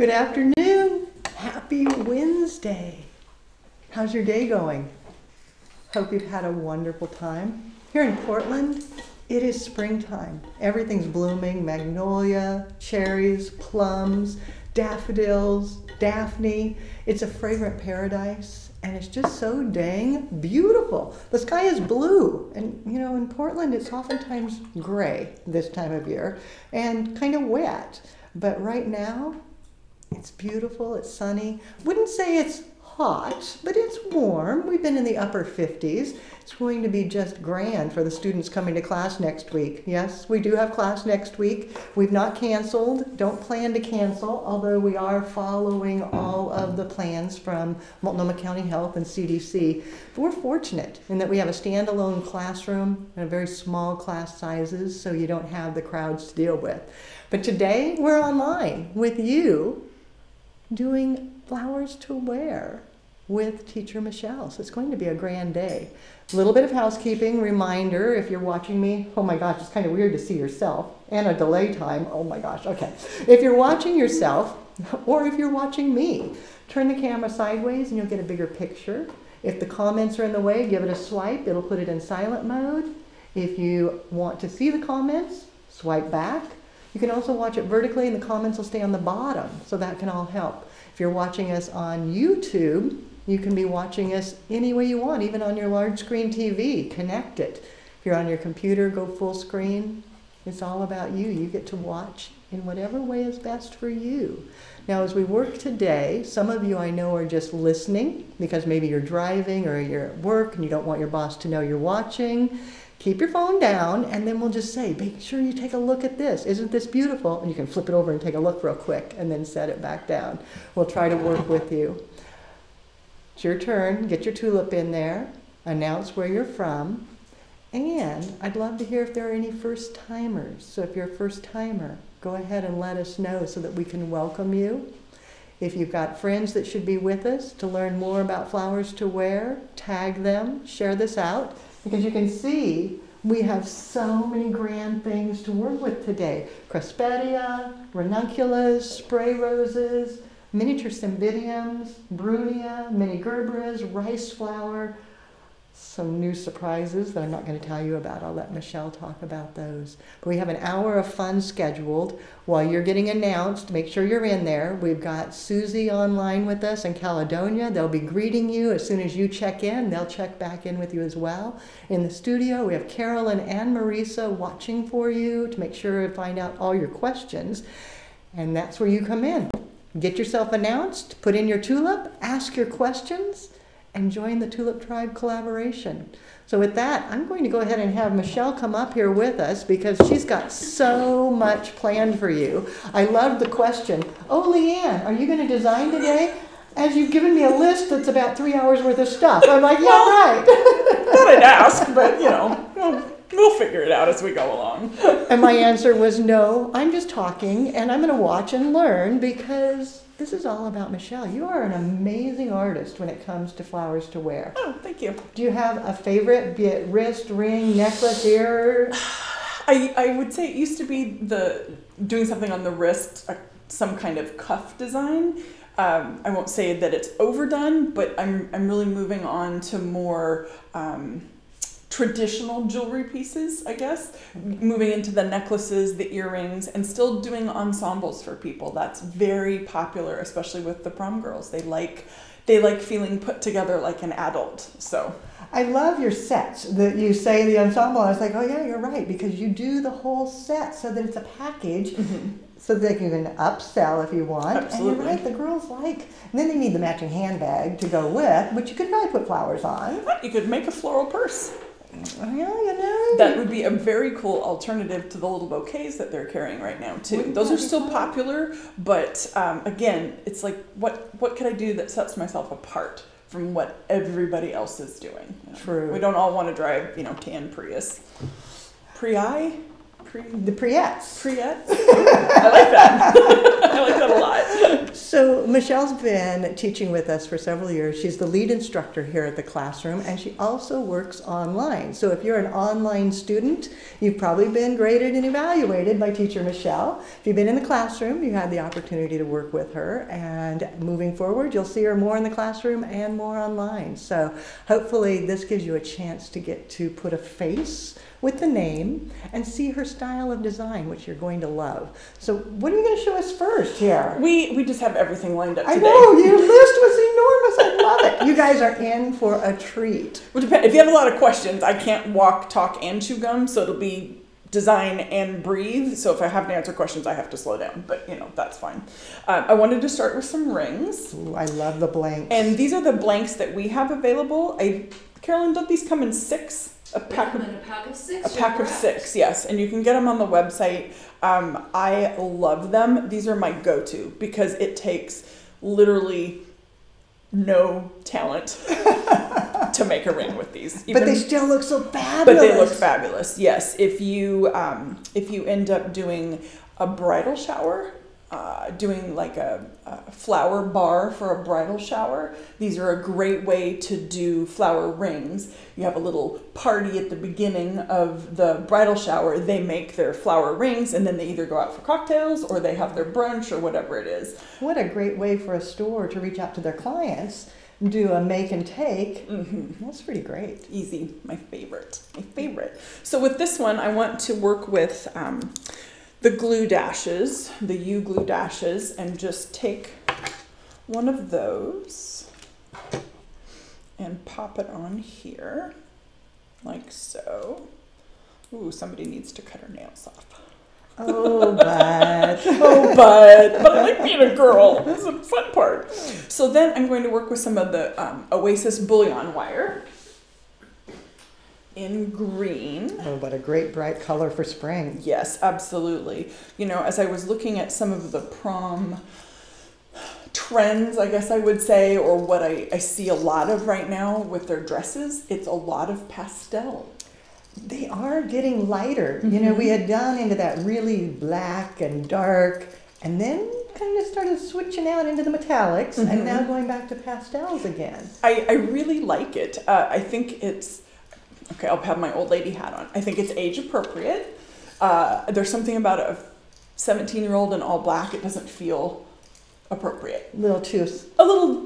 Good afternoon. Happy Wednesday. How's your day going? Hope you've had a wonderful time. Here in Portland, it is springtime. Everything's blooming, magnolia, cherries, plums, daffodils, Daphne. It's a fragrant paradise, and it's just so dang beautiful. The sky is blue, and you know, in Portland, it's oftentimes gray this time of year and kind of wet. But right now, it's beautiful, it's sunny. Wouldn't say it's hot, but it's warm. We've been in the upper 50s. It's going to be just grand for the students coming to class next week. Yes, we do have class next week. We've not canceled, don't plan to cancel, although we are following all of the plans from Multnomah County Health and CDC. But we're fortunate in that we have a standalone classroom and a very small class sizes, so you don't have the crowds to deal with. But today we're online with you doing flowers to wear with Teacher Michelle. So it's going to be a grand day. A little bit of housekeeping reminder if you're watching me. Oh my gosh, it's kind of weird to see yourself and a delay time. Oh my gosh, okay. If you're watching yourself or if you're watching me, turn the camera sideways and you'll get a bigger picture. If the comments are in the way, give it a swipe. It'll put it in silent mode. If you want to see the comments, swipe back. You can also watch it vertically and the comments will stay on the bottom, so that can all help. If you're watching us on YouTube, you can be watching us any way you want, even on your large screen TV. Connect it. If you're on your computer, go full screen. It's all about you. You get to watch in whatever way is best for you. Now, as we work today, some of you I know are just listening because maybe you're driving or you're at work and you don't want your boss to know you're watching. Keep your phone down, and then we'll just say, make sure you take a look at this. Isn't this beautiful? And you can flip it over and take a look real quick, and then set it back down. We'll try to work with you. It's your turn. Get your tulip in there. Announce where you're from. And I'd love to hear if there are any first timers. So if you're a first timer, go ahead and let us know so that we can welcome you. If you've got friends that should be with us to learn more about flowers to wear, tag them, share this out. Because you can see, we have so many grand things to work with today. Craspedia, ranunculus, spray roses, miniature cymbidiums, brunea, mini gerberas, rice flower. Some new surprises that I'm not going to tell you about. I'll let Michelle talk about those. But we have an hour of fun scheduled while you're getting announced. Make sure you're in there. We've got Susie online with us in Caledonia. They'll be greeting you as soon as you check in. They'll check back in with you as well. In the studio, we have Carolyn and Marisa watching for you to make sure and find out all your questions. And that's where you come in. Get yourself announced, put in your tulip, ask your questions, and join the Tulip Tribe collaboration. So with that, I'm going to go ahead and have Michelle come up here with us because she's got so much planned for you. I love the question. Oh, Leanne, are you going to design today? As you've given me a list that's about 3 hours worth of stuff. I'm like, yeah, well, right. Thought I'd ask, but you know, we'll figure it out as we go along. And my answer was no, I'm just talking and I'm going to watch and learn because this is all about Michelle. You are an amazing artist when it comes to flowers to wear. Oh, thank you. Do you have a favorite, be it wrist, ring, necklace, ear? I would say it used to be the doing something on the wrist, some kind of cuff design. I won't say that it's overdone, but I'm really moving on to more traditional jewelry pieces, I guess, moving into the necklaces, the earrings, and still doing ensembles for people. That's very popular, especially with the prom girls. They like feeling put together like an adult. So I love your sets that you say the ensemble. I was like, oh yeah, you're right, because you do the whole set so that it's a package. Mm-hmm. So they can upsell if you want. Absolutely. And you're right, the girls like. And then they need the matching handbag to go with, which you could probably put flowers on. You could make a floral purse. Oh, yeah, you know. That would be a very cool alternative to the little bouquets that they're carrying right now, too. Wouldn't those are still fun? Popular, but again, it's like, what could I do that sets myself apart from what everybody else is doing? You know? True. We don't all want to drive, you know, tan Prius. Pri? The Priettes. Priettes. I like that. I like that a lot. So Michelle's been teaching with us for several years. She's the lead instructor here at the classroom, and she also works online. So if you're an online student, you've probably been graded and evaluated by teacher Michelle. If you've been in the classroom, you had the opportunity to work with her. And moving forward, you'll see her more in the classroom and more online. So hopefully this gives you a chance to get to put a face with the name and see her style of design, which you're going to love. So what are you going to show us first here? We just have everything lined up today. I know, your list was enormous. I love it. You guys are in for a treat. Well, if you have a lot of questions, I can't walk, talk, and chew gum, so it'll be design and breathe. So if I have to answer questions, I have to slow down, but you know, that's fine. I wanted to start with some rings. Ooh, I love the blanks. And these are the blanks that we have available. Carolyn, don't these come in 6? A pack of 6? A pack of 6, yes. And you can get them on the website. I love them. These are my go-to because it takes literally no talent to make a ring with these. But they still look so fabulous. But they look fabulous, yes. If you end up doing a bridal shower, doing like a flower bar for a bridal shower. These are a great way to do flower rings. You have a little party at the beginning of the bridal shower. They make their flower rings and then they either go out for cocktails or they have their brunch or whatever it is. What a great way for a store to reach out to their clients, do a make and take. Mm-hmm. That's pretty great. Easy, my favorite, my favorite. So with this one, I want to work with the glue dashes, the U glue dashes, and just take one of those and pop it on here, like so. Ooh, somebody needs to cut her nails off. Oh, but. Oh, but. But I like being a girl. This is a fun part. So then I'm going to work with some of the Oasis bouillon wire in green. Oh, what a great bright color for spring. Yes, absolutely. You know, as I was looking at some of the prom trends, I guess I would say, or what I see a lot of right now with their dresses, it's a lot of pastel. They are getting lighter. Mm-hmm. You know, we had gone into that really black and dark, and then kind of started switching out into the metallics, mm-hmm. and now going back to pastels again. I really like it. I think it's, okay, I'll have my old lady hat on. I think it's age appropriate. There's something about a 17-year-old in all black. It doesn't feel appropriate. A little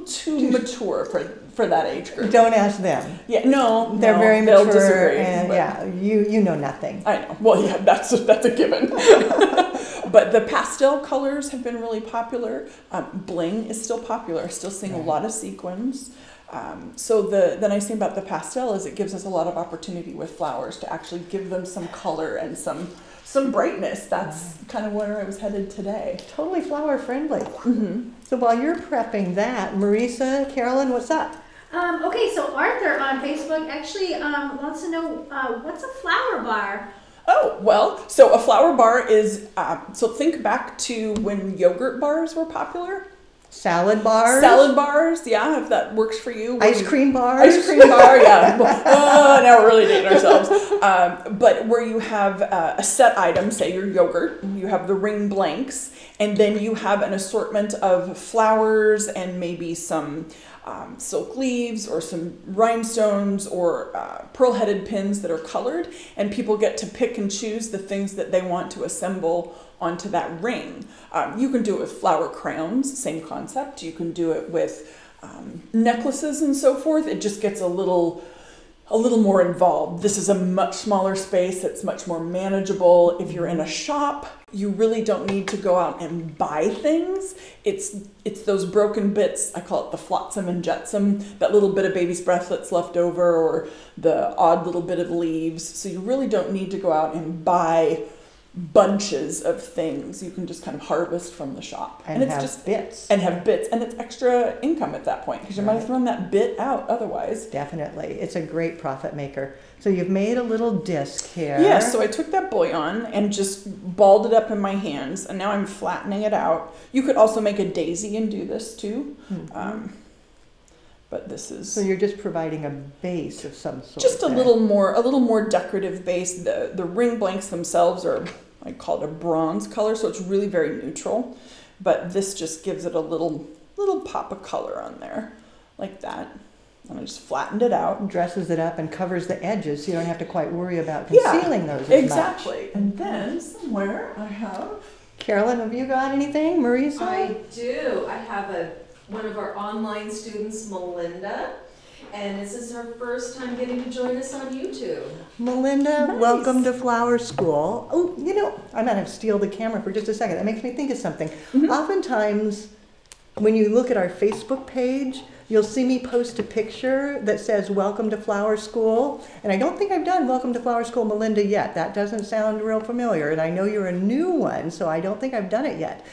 too mature for that age group. Don't ask them. Yeah, no, they're very mature. They'll disagree, and yeah, you know nothing. I know. Well, yeah, that's a given. But the pastel colors have been really popular. Bling is still popular. Still seeing a lot of sequins. So the nice thing about the pastel is it gives us a lot of opportunity with flowers to actually give them some color and some brightness. That's kind of where I was headed today. Totally flower friendly. Mm-hmm. So while you're prepping that, Marisa, Carolyn, what's up? Okay, so Arthur on Facebook actually wants to know what's a flower bar? Oh, well, so a flower bar is, so think back to when yogurt bars were popular. Salad bars. Salad bars, yeah, if that works for you. Ice cream bars. Ice cream bar, yeah. Oh, now we're really dating ourselves. But where you have a set item, say your yogurt, you have the ring blanks, and then you have an assortment of flowers and maybe some silk leaves or some rhinestones or pearl-headed pins that are colored, and people get to pick and choose the things that they want to assemble onto that ring. You can do it with flower crowns, same concept. You can do it with necklaces and so forth. It just gets a little more involved. This is a much smaller space. It's much more manageable. If you're in a shop, you really don't need to go out and buy things. It's those broken bits. I call it the flotsam and jetsam, that little bit of baby's breath that's left over or the odd little bit of leaves. So you really don't need to go out and buy bunches of things. You can just kind of harvest from the shop. And it's just bits. And have bits. And it's extra income at that point because you might have thrown that bit out otherwise. Definitely. It's a great profit maker. So you've made a little disc here. Yeah, so I took that bouillon and just balled it up in my hands and now I'm flattening it out. You could also make a daisy and do this too. Mm-hmm. But this is... So you're just providing a base of some sort. Just a little more decorative base. The ring blanks themselves are, I call it a bronze color, so it's really very neutral. But this just gives it a little pop of color on there, like that. And I just flattened it out. And dresses it up and covers the edges, so you don't have to quite worry about concealing those as much. And then somewhere I have... Carolyn, have you got anything? Marisa? I do. I have one of our online students, Melinda, and this is her first time getting to join us on YouTube. Melinda, nice. Welcome to Flower School. Oh, you know, I'm going to steal the camera for just a second. That makes me think of something. Mm-hmm. Oftentimes, when you look at our Facebook page, you'll see me post a picture that says, Welcome to Flower School. And I don't think I've done Welcome to Flower School Melinda yet. That doesn't sound real familiar. And I know you're a new one, so I don't think I've done it yet.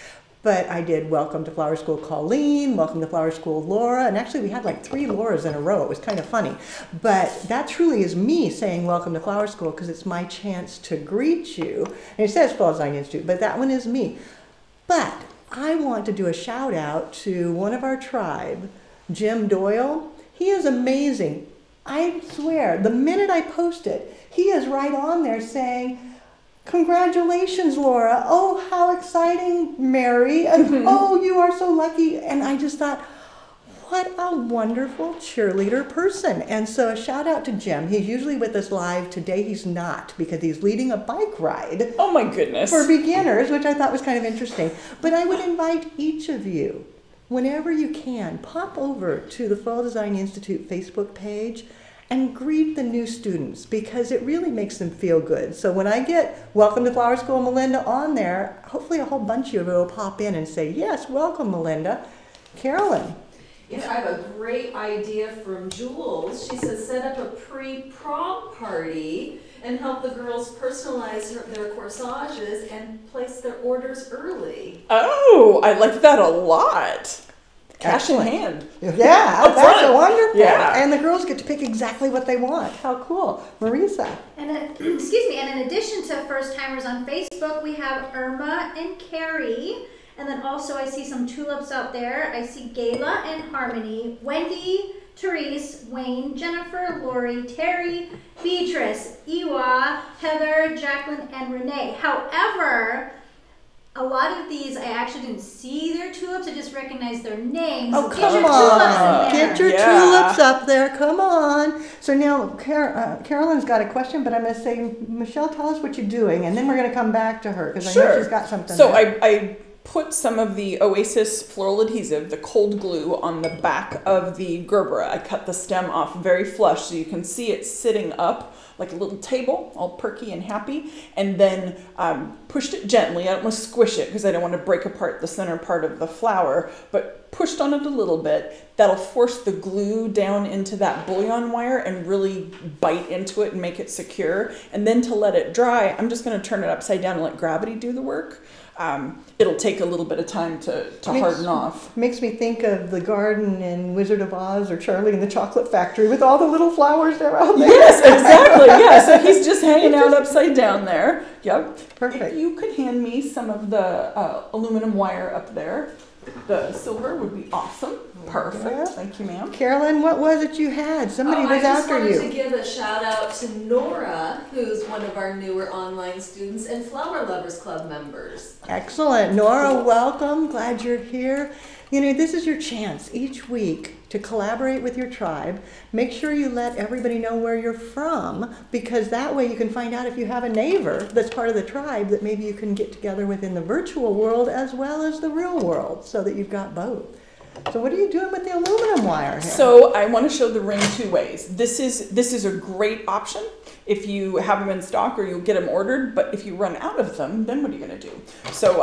But I did Welcome to Flower School Colleen, Welcome to Flower School Laura, and actually we had like 3 Lauras in a row. It was kind of funny. But that truly is me saying Welcome to Flower School because it's my chance to greet you. And it says Floral Design Institute, but that one is me. But I want to do a shout out to one of our tribe, Jim Doyle. He is amazing. I swear, the minute I post it, he is right on there saying, Congratulations, Laura. Oh, how exciting, Mary. And, oh, you are so lucky. And I just thought, what a wonderful cheerleader person. And so a shout out to Jim. He's usually with us live. Today he's not because he's leading a bike ride. Oh, my goodness. For beginners, which I thought was kind of interesting. But I would invite each of you, whenever you can, pop over to the Floral Design Institute Facebook page and greet the new students because it really makes them feel good. So when I get Welcome to Flower School Melinda on there, hopefully a whole bunch of you will pop in and say, yes, welcome, Melinda. Carolyn. Yes, I have a great idea from Jules. She says, set up a pre-prom party and help the girls personalize their corsages and place their orders early. Oh, I like that a lot. Cash in hand. Yeah, that's wonderful. Yeah. And the girls get to pick exactly what they want. How cool. Marisa. And in addition to first-timers on Facebook, we have Irma and Carrie. And then also I see some tulips out there. I see Gayla and Harmony, Wendy, Therese, Wayne, Jennifer, Lori, Terry, Beatrice, Iwa, Heather, Jacqueline, and Renee. However, a lot of these, I actually didn't see their tulips. I just recognized their names. Oh, come on. Get your tulips up there. Come on. So now Carolyn's got a question, but I'm going to say, Michelle, tell us what you're doing, and then we're going to come back to her because I know she's got something. So I put some of the Oasis floral adhesive, the cold glue, on the back of the gerbera. I cut the stem off very flush so you can see it sitting up like a little table, all perky and happy, and then pushed it gently. I don't want to squish it because I don't want to break apart the center part of the flower, but pushed on it a little bit. That'll force the glue down into that bouillon wire and really bite into it and make it secure. And then to let it dry, I'm just going to turn it upside down and let gravity do the work. It'll take a little bit of time to harden off. Makes me think of the garden in Wizard of Oz or Charlie and the Chocolate Factory with all the little flowers that are out there. Yes, exactly. Yeah, so he's just hanging out upside down there. Yep. Perfect. If you could hand me some of the aluminum wire up there. The silver would be awesome. Perfect. Yeah. Thank you, ma'am. Carolyn, what was it you had? Somebody was after you. I just wanted to give a shout out to Nora, who's one of our newer online students and Flower Lovers Club members. Excellent. Nora, welcome. Glad you're here. You know, this is your chance each week to collaborate with your tribe. Make sure you let everybody know where you're from because that way you can find out if you have a neighbor that's part of the tribe that maybe you can get together with in the virtual world as well as the real world so that you've got both. So what are you doing with the aluminum wire here? So I want to show the ring 2 ways. This is a great option if you have them in stock or you'll get them ordered, but if you run out of them, then what are you going to do? So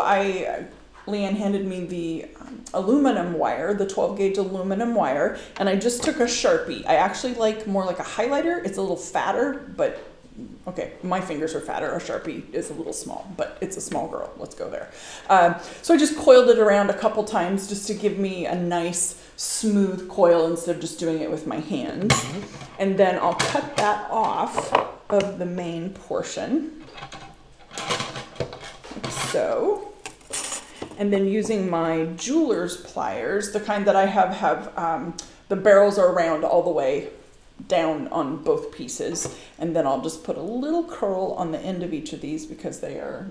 Leanne handed me the aluminum wire, the 12-gauge aluminum wire, and I just took a Sharpie. I actually like more like a highlighter. It's a little fatter, but okay, my fingers are fatter. Our Sharpie is a little small, but it's a small girl. Let's go there. So I just coiled it around a couple times just to give me a nice smooth coil instead of just doing it with my hands. And then I'll cut that off of the main portion, like so. And then using my jeweler's pliers, the kind that I have The barrels are round all the way down on both pieces, and then I'll just put a little curl on the end of each of these because they're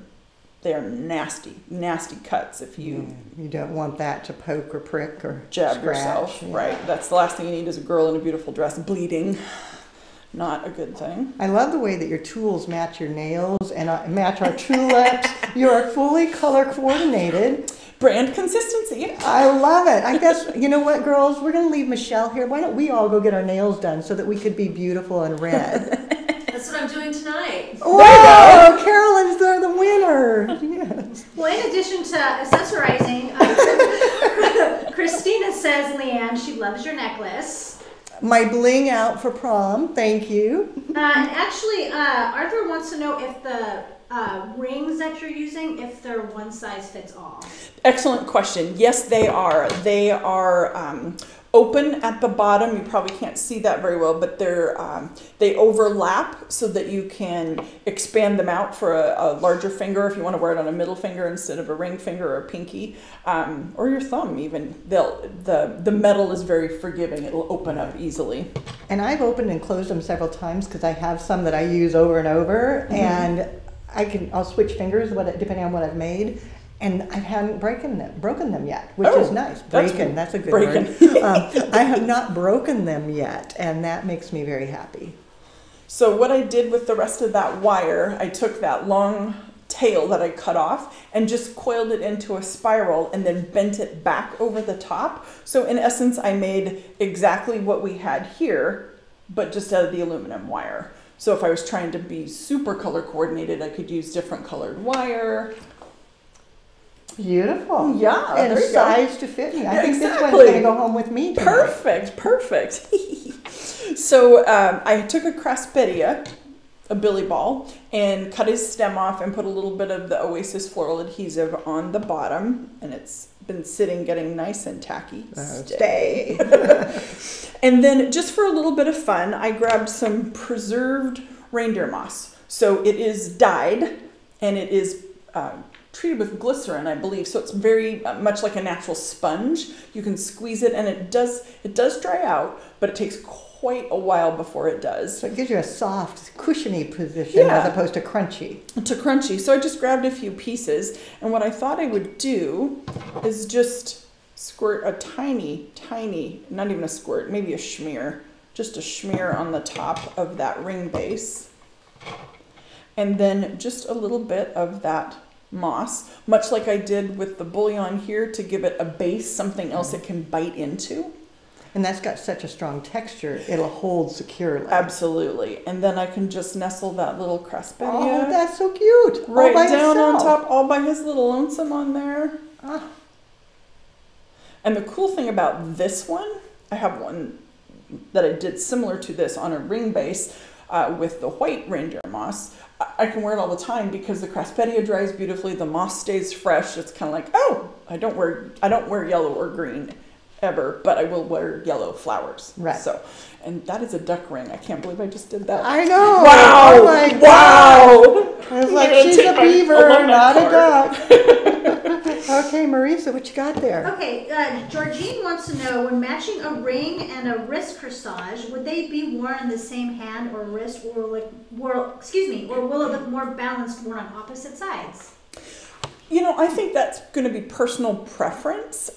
nasty, nasty cuts. If you you don't want that to poke or prick or jab yourself, right? That's the last thing you need is a girl in a beautiful dress bleeding. Not a good thing. I love the way that your tools match your nails and match our tulips. You are fully color coordinated. Brand consistency. I love it. I guess, you know what, girls? We're going to leave Michelle here. Why don't we all go get our nails done so that we could be beautiful and red? That's what I'm doing tonight. Wow! Carolyn's there, the winner. Yes. Well, in addition to accessorizing, Christina says, Leanne, she loves your necklace. My bling out for prom. Thank you. And actually, Arthur wants to know if the rings that you're using, if they're one size fits all. Excellent question. Yes, they are. They are open at the bottom. You probably can't see that very well, but they're they overlap so that you can expand them out for a larger finger if you want to wear it on a middle finger instead of a ring finger or a pinky, or your thumb even. The metal is very forgiving. It'll open up easily. And I've opened and closed them several times because I have some that I use over and over, and I'll switch fingers depending on what I've made, and I haven't broken them yet, which is nice. That's a good word. I have not broken them yet, and that makes me very happy. So what I did with the rest of that wire, I took that long tail that I cut off and just coiled it into a spiral and then bent it back over the top. So in essence, I made exactly what we had here, but just out of the aluminum wire. So if I was trying to be super color coordinated, I could use different colored wire. Beautiful. Yeah. And size to fit me. I think this one's going to go home with me. Perfect. Perfect. So I took a Craspedia, a billy ball, and cut his stem off and put a little bit of the Oasis floral adhesive on the bottom. And it's been sitting, getting nice and tacky. Stay. And then just for a little bit of fun, I grabbed some preserved reindeer moss. So it is dyed and it is treated with glycerin, I believe, so it's very much like a natural sponge. You can squeeze it, and it does dry out, but it takes quite a while before it does. So it gives you a soft, cushiony position as opposed to crunchy. To crunchy. So I just grabbed a few pieces, and what I thought I would do is just squirt a tiny, tiny, not even a squirt, maybe a smear, just a smear on the top of that ring base, and then just a little bit of that moss, much like I did with the bouillon here, to give it a base, something else it can bite into. And that's got such a strong texture, it'll hold securely. Absolutely. And then I can just nestle that little Craspedia. Oh, that's so cute. Right down on top, all by his little lonesome on there. Ah. And the cool thing about this one, I have one that I did similar to this on a ring base with the white reindeer moss. I can wear it all the time because the Craspedia dries beautifully, the moss stays fresh. It's kind of like, oh, I don't wear yellow or green ever, but I will wear yellow flowers. Right. So, and that is a duck ring. I can't believe I just did that. I know. Wow. Oh my God. Wow. I was like, she's a beaver, not a duck. Okay, Marisa, what you got there? Okay, Georgine wants to know, when matching a ring and a wrist corsage, would they be worn in the same hand or wrist, or will it look more balanced worn on opposite sides? You know, I think that's going to be personal preference.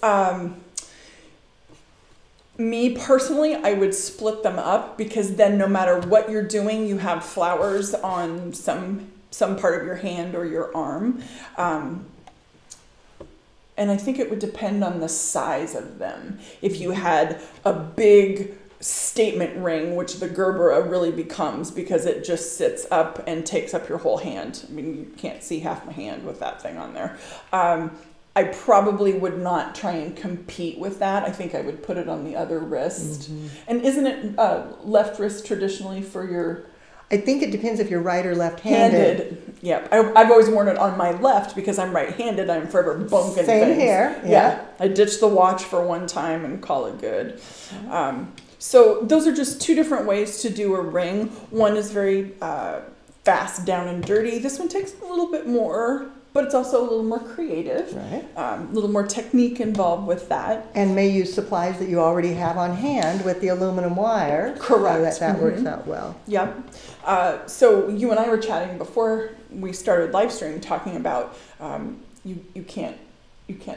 Me personally, I would split them up because then no matter what you're doing, you have flowers on some part of your hand or your arm. And I think it would depend on the size of them. If you had a big statement ring, which the gerbera really becomes because it just sits up and takes up your whole hand. I mean, you can't see half my hand with that thing on there. I probably would not try and compete with that. I think I would put it on the other wrist. Mm-hmm. And isn't it left wrist traditionally for your... I think it depends if you're right or left-handed. Yep. I've always worn it on my left because I'm right-handed. I'm forever bunking things. Same here. Yeah. I ditched the watch for one time and call it good. So those are just two different ways to do a ring. One is very fast, down and dirty. This one takes a little bit more But it's also a little more creative, right. A little more technique involved with that. And may use supplies that you already have on hand with the aluminum wire. Correct. So that works out well. Yep. So you and I were chatting before we started live stream talking about you can't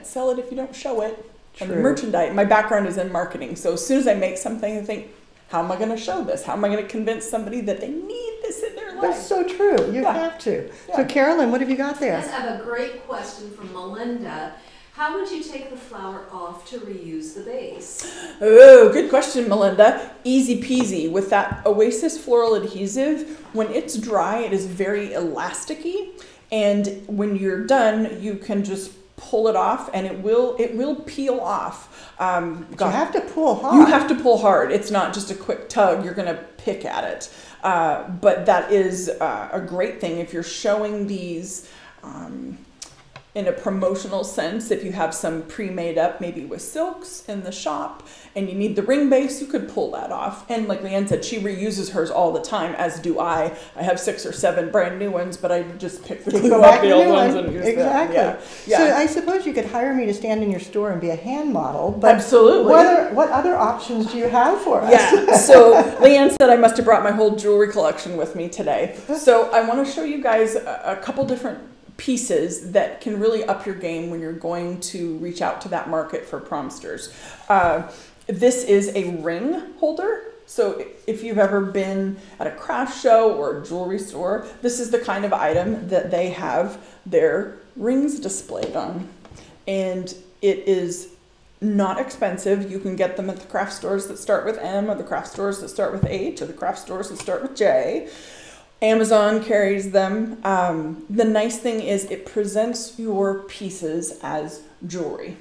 sell it if you don't show it. True. And the merchandise, my background is in marketing. So as soon as I make something, I think, how am I going to show this? How am I going to convince somebody that they need this in their life? That's so true. You have to. Yeah. So Carolyn, what have you got there? Yes, I have a great question from Melinda. How would you take the flower off to reuse the base? Oh, good question, Melinda. Easy peasy. With that Oasis floral adhesive, when it's dry, it is very elasticy. And when you're done, you can just pull it off, and it will peel off. You have to pull hard. You have to pull hard. It's not just a quick tug. You're going to pick at it. But that is a great thing if you're showing these in a promotional sense. If you have some pre-made up, maybe with silks in the shop, and you need the ring base, you could pull that off. And like Leanne said, she reuses hers all the time, as do I. I have 6 or 7 brand new ones, but I just pick the glue off the old ones and use them. Exactly. Yeah. Yeah. So I suppose you could hire me to stand in your store and be a hand model. But absolutely. What other options do you have for us? Yeah. So Leanne said I must have brought my whole jewelry collection with me today. So I want to show you guys a couple different pieces that can really up your game when you're going to reach out to that market for promsters. This is a ring holder. So if you've ever been at a craft show or a jewelry store, this is the kind of item that they have their rings displayed on. And it is not expensive. You can get them at the craft stores that start with M, or the craft stores that start with H, or the craft stores that start with J. Amazon carries them. The nice thing is it presents your pieces as jewelry.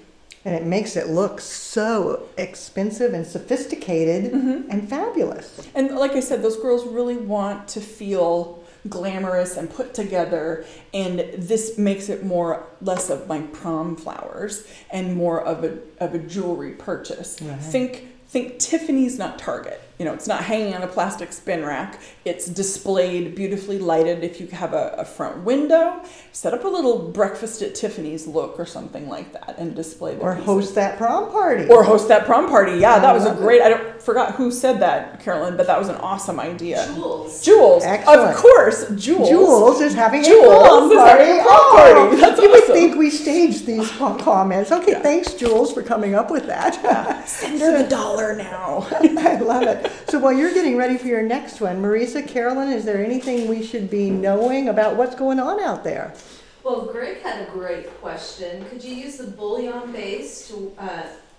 And it makes it look so expensive and sophisticated and fabulous. And like I said, those girls really want to feel glamorous and put together, and this makes it less of my prom flowers and more of a jewelry purchase. Right. Think Tiffany's, not Target. You know, it's not hanging on a plastic spin rack. It's displayed, beautifully lighted. If you have a front window, set up a little breakfast at Tiffany's look or something like that, and display the pieces. Host that prom party. Or host that prom party. Yeah, that was a great. I forgot who said that, Carolyn, but that was an awesome idea. Jules. Excellent. Of course, Jules. Jules is having a prom party. That's awesome. You would think we staged these comments. Okay, thanks, Jules, for coming up with that. Yeah. Send her the dollar now. I love it. So while you're getting ready for your next one, Marisa, Carolyn, is there anything we should be knowing about what's going on out there? Well, Greg had a great question. Could you use the bullion base to,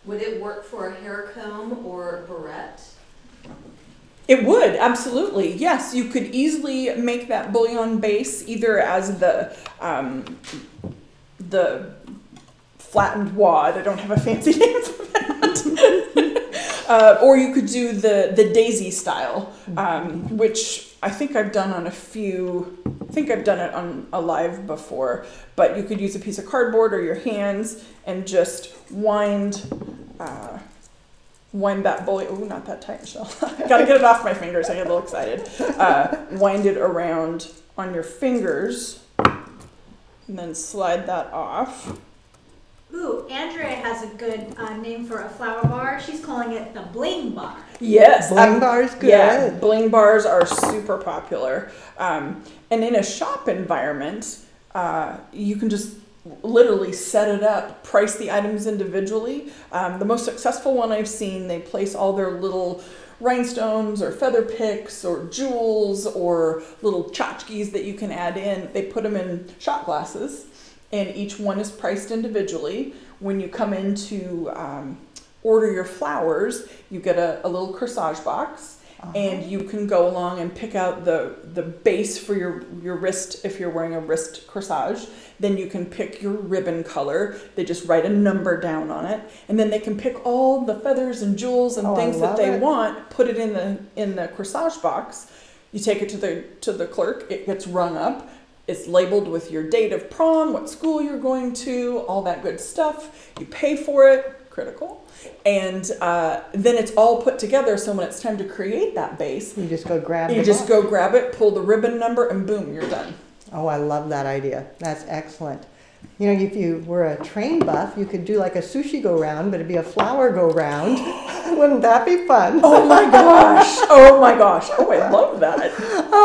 would it work for a hair comb or barrette? It would, absolutely. Yes, you could easily make that bullion base either as the flattened wad. I don't have a fancy name for that. Or you could do the daisy style, which I think I've done on a few. I think I've done it on a live before. But you could use a piece of cardboard or your hands and just wind that bullion. Oh, not that tight, Michelle. Gotta get it off my fingers. I get a little excited. Wind it around on your fingers, and then slide that off. Ooh, Andrea has a good name for a flower bar. She's calling it the bling bar. Yes. Bling bars, good. Yeah, bling bars are super popular. And in a shop environment, you can just literally set it up, price the items individually. The most successful one I've seen, they place all their little rhinestones or feather picks or jewels or little tchotchkes that you can add in. They put them in shot glasses, and each one is priced individually. When you come in to order your flowers, you get a little corsage box, and you can go along and pick out the base for your wrist if you're wearing a wrist corsage. Then you can pick your ribbon color. They just write a number down on it, and then they can pick all the feathers and jewels and things that they want, put it in the corsage box. You take it to the clerk, it gets rung up. It's labeled with your date of prom, what school you're going to, all that good stuff. You pay for it, critical. And then it's all put together, so when it's time to create that base, you just go grab it, pull the ribbon number, and boom, you're done. Oh, I love that idea. That's excellent. You know, if you were a train buff, you could do like a sushi go-round, but it'd be a flower go-round. Wouldn't that be fun? Oh my gosh. Oh my gosh. Oh, I love that.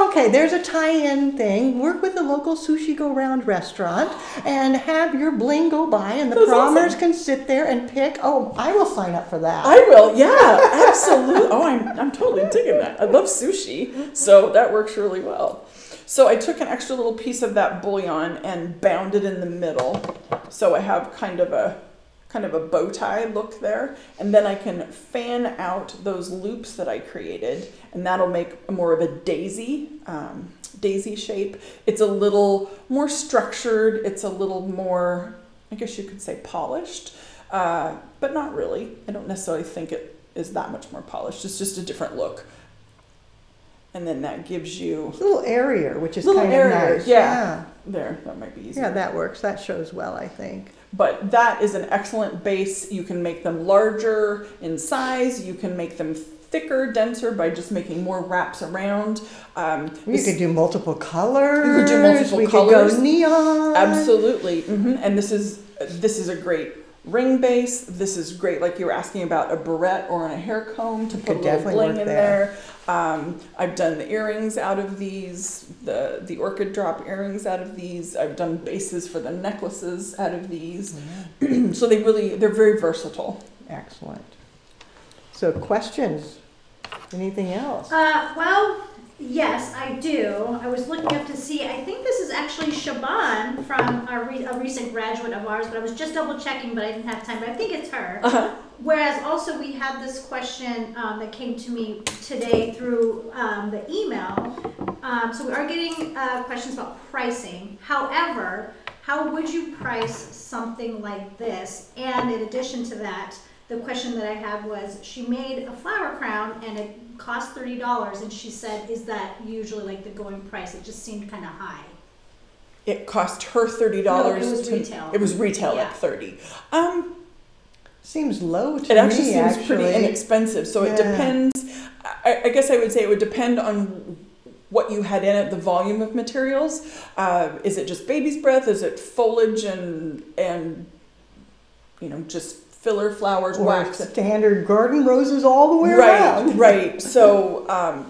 Okay, there's a tie-in thing. Work with the local sushi go-round restaurant and have your bling go by, and the prommers can sit there and pick. Oh, I will sign up for that. I will, yeah, absolutely. Oh, I'm totally digging that. I love sushi, so that works really well. So I took an extra little piece of that bouillon and bound it in the middle, so I have kind of a bow tie look there, and then I can fan out those loops that I created, and that'll make more of a daisy, daisy shape. It's a little more structured. It's a little more, I guess you could say, polished, but not really. I don't necessarily think it is that much more polished. It's just a different look. And then that gives you a little airier, which is kind of nice. Yeah. There, that might be easier. Yeah, that works. That shows well, I think. But that is an excellent base. You can make them larger in size. You can make them thicker, denser by just making more wraps around. You could do multiple colors. You could do multiple colors. We could go neon. Absolutely. Mm-hmm. And this is a great ring base. This is great, like you were asking about a barrette or on a hair comb to put a little bling in there. I've done the earrings out of these, the orchid drop earrings out of these. I've done bases for the necklaces out of these. Yeah. So they're very versatile. Excellent. So questions? Anything else? Well, yes, I do. I was looking up to see, I think this is actually Shaban from a recent graduate of ours, but I was just double checking, but I didn't have time, but I think it's her. Uh-huh. Whereas also we had this question that came to me today through the email. So we are getting questions about pricing. However, how would you price something like this? And in addition to that, the question that I had was, she made a flower crown and it cost $30, and she said, is that usually like the going price? It just seemed kind of high. It cost her $30. No, it was retail. It was retail, yeah. At $30. Seems low to me. It actually seems pretty inexpensive. So yeah. It depends. I guess I would say it would depend on what you had in it, the volume of materials. Is it just baby's breath? Is it foliage and you know, just filler flowers, or wax, standard garden roses all the way around. Right. So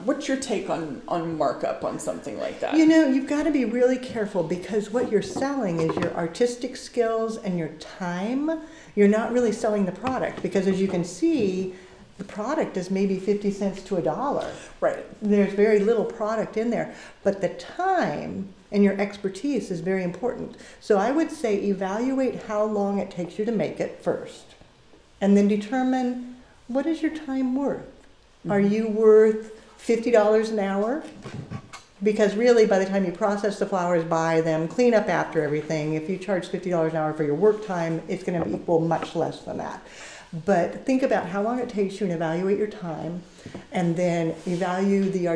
what's your take on markup on something like that? You know, you've got to be really careful, because what you're selling is your artistic skills and your time. You're not really selling the product, because as you can see, the product is maybe 50 cents to $1. Right. There's very little product in there, but the time and your expertise is very important. So I would say evaluate how long it takes you to make it first. And then determine, what is your time worth? Mm-hmm. Are you worth $50 an hour? Because really, by the time you process the flowers, buy them, clean up after everything, if you charge $50 an hour for your work time, it's going to equal much less than that. But think about how long it takes you and evaluate your time, and then evaluate the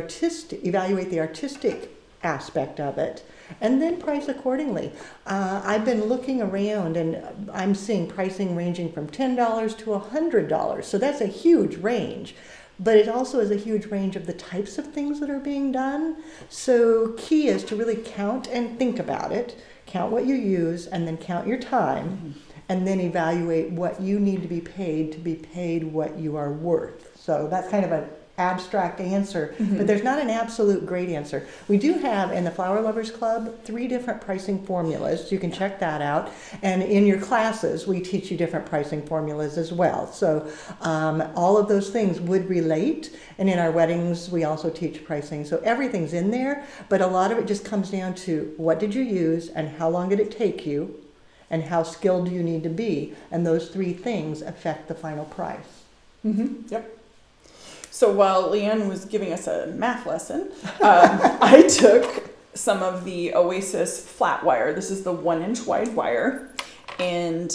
artistic aspect of it, and then price accordingly. I've been looking around, and I'm seeing pricing ranging from $10 to $100, so that's a huge range. But it also is a huge range of the types of things that are being done. So key is to really count and think about it, count what you use, and then count your time, and then evaluate what you need to be paid what you are worth. So that's kind of an abstract answer, but there's not an absolute great answer. We do have in the Flower Lovers Club 3 different pricing formulas. You can check that out. And in your classes, we teach you different pricing formulas as well. So all of those things would relate. And in our weddings, we also teach pricing. So everything's in there, but a lot of it just comes down to what did you use and how long did it take you and how skilled do you need to be. And those 3 things affect the final price. Mm-hmm. Yep. So while Leanne was giving us a math lesson, I took some of the Oasis flat wire. This is the 1-inch wide wire, and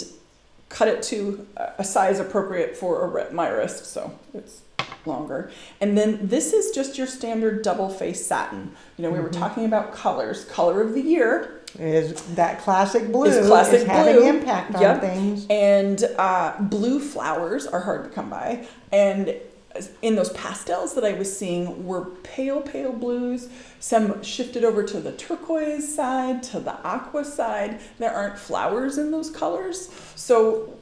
cut it to a size appropriate for my wrist, so it's longer. And then this is just your standard double-faced satin. You know, we were talking about colors. Color of the year is that classic blue. Is having impact on things. And blue flowers are hard to come by, and in those pastels that I was seeing were pale, pale blues. Some shifted over to the turquoise side, to the aqua side. There aren't flowers in those colors. So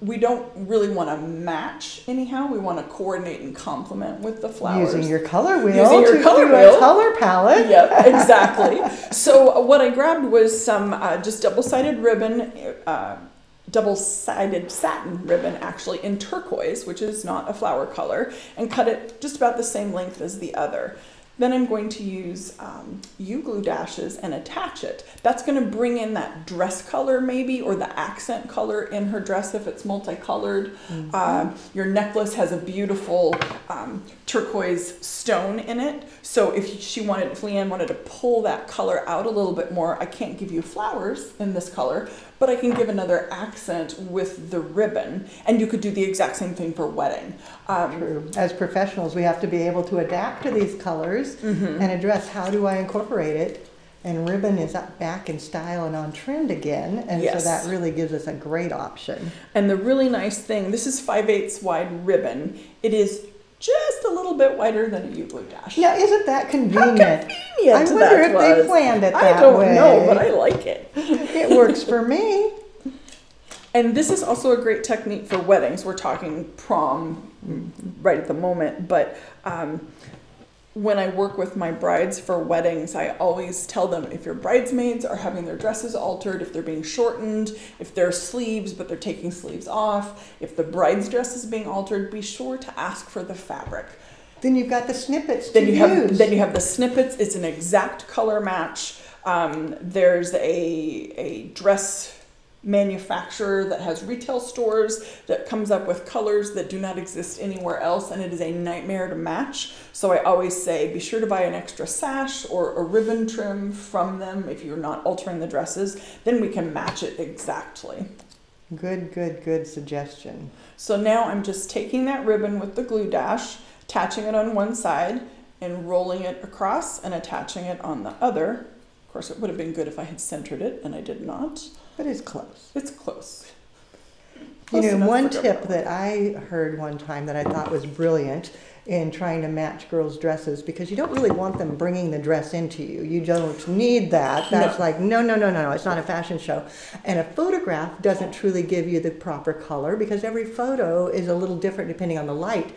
we don't really want to match anyhow. We want to coordinate and complement with the flowers. Using your color wheel. Using your color wheel. Color palette. Yep, exactly. So what I grabbed was some just double-sided ribbon, double-sided satin ribbon actually in turquoise, which is not a flower color, and cut it just about the same length as the other. Then I'm going to use U-glue dashes and attach it. That's going to bring in that dress color maybe, or the accent color in her dress if it's multicolored. Mm-hmm. Your necklace has a beautiful turquoise stone in it. So if she wanted, if Leanne wanted to pull that color out a little bit more, I can't give you flowers in this color, but I can give another accent with the ribbon. And you could do the exact same thing for wedding. True. As professionals, we have to be able to adapt to these colors and address how do I incorporate it. And ribbon is up back in style and on trend again. And yes. So that really gives us a great option. And the really nice thing, this is 5/8 wide ribbon. It is just a little bit wider than a U-glue dash. Yeah, isn't that convenient? How convenient I wonder if they planned it that way. I don't know, but I like it. It works for me. And this is also a great technique for weddings. We're talking prom right at the moment, but when I work with my brides for weddings, I always tell them if your bridesmaids are having their dresses altered, if they're being shortened, if there are sleeves but they're taking sleeves off, if the bride's dress is being altered, be sure to ask for the fabric. Then you've got the snippets to use. Then you have the snippets. It's an exact color match. There's a dress manufacturer that has retail stores that comes up with colors that do not exist anywhere else, and it is a nightmare to match. So I always say be sure to buy an extra sash or a ribbon trim from them if you're not altering the dresses, then we can match it exactly. Good suggestion. So now I'm just taking that ribbon with the glue dash, attaching it on one side and rolling it across and attaching it on the other. Of course, it would have been good if I had centered it, and I did not. But it's close. It's close. You know, one tip that I heard one time that I thought was brilliant in trying to match girls' dresses, because you don't really want them bringing the dress into you. You don't need that. That's like, no, it's not a fashion show. And a photograph doesn't truly give you the proper color because every photo is a little different depending on the light.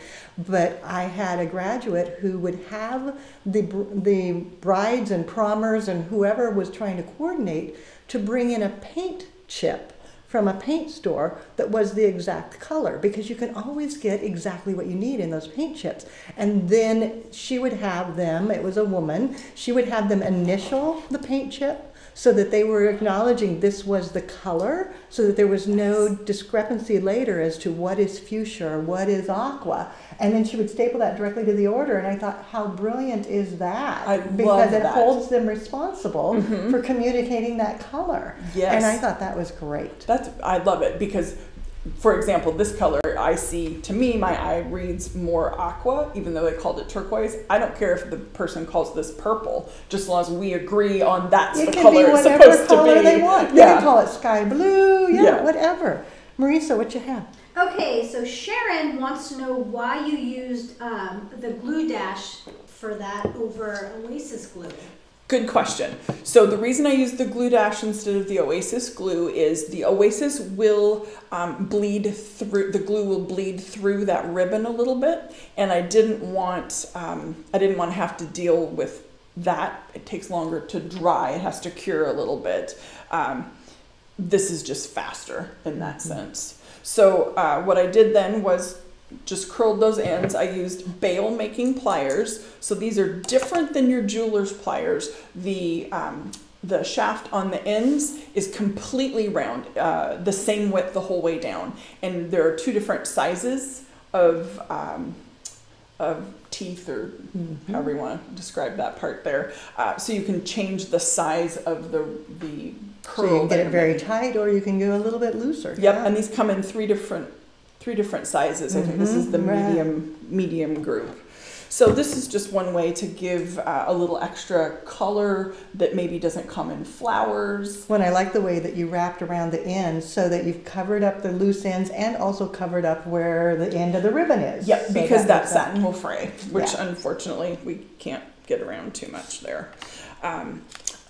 But I had a graduate who would have the brides and promers and whoever was trying to coordinate to bring in a paint chip from a paint store that was the exact color, because you can always get exactly what you need in those paint chips. And then she would have them, it was a woman, she would have them initial the paint chip so that they were acknowledging this was the color, so that there was no discrepancy later as to what is fuchsia or what is aqua. And then she would staple that directly to the order, and I thought, how brilliant is that? I love that. Because it holds them responsible for communicating that color. Yes. And I thought that was great. I love it because, for example, this color I see, to me, my eye reads more aqua, even though they called it turquoise. I don't care if the person calls this purple, just as long as we agree on that's the color it's supposed to be. It can be whatever color they want. Yeah. They can call it sky blue, whatever. Marisa, what you have? Okay, so Sharon wants to know why you used the glue dash for that over Oasis glue. Good question. So the reason I use the glue dash instead of the Oasis glue is the Oasis will bleed through, the glue will bleed through that ribbon a little bit, and I didn't want to have to deal with that. It takes longer to dry. It has to cure a little bit. This is just faster in that sense. So what I did then was just curled those ends. I used bail making pliers. So these are different than your jeweler's pliers. The shaft on the ends is completely round, the same width the whole way down. And there are two different sizes of teeth, or however you want to describe that part there. So you can change the size of the curl. So you can get it very tight, or you can go a little bit looser. Yep, yeah. And these come in three different sizes. I think this is the medium group. So this is just one way to give a little extra color that maybe doesn't come in flowers. Well, I like the way that you wrapped around the end so that you've covered up the loose ends and also covered up where the end of the ribbon is. Yep, so because that satin will fray, which unfortunately we can't get around too much there.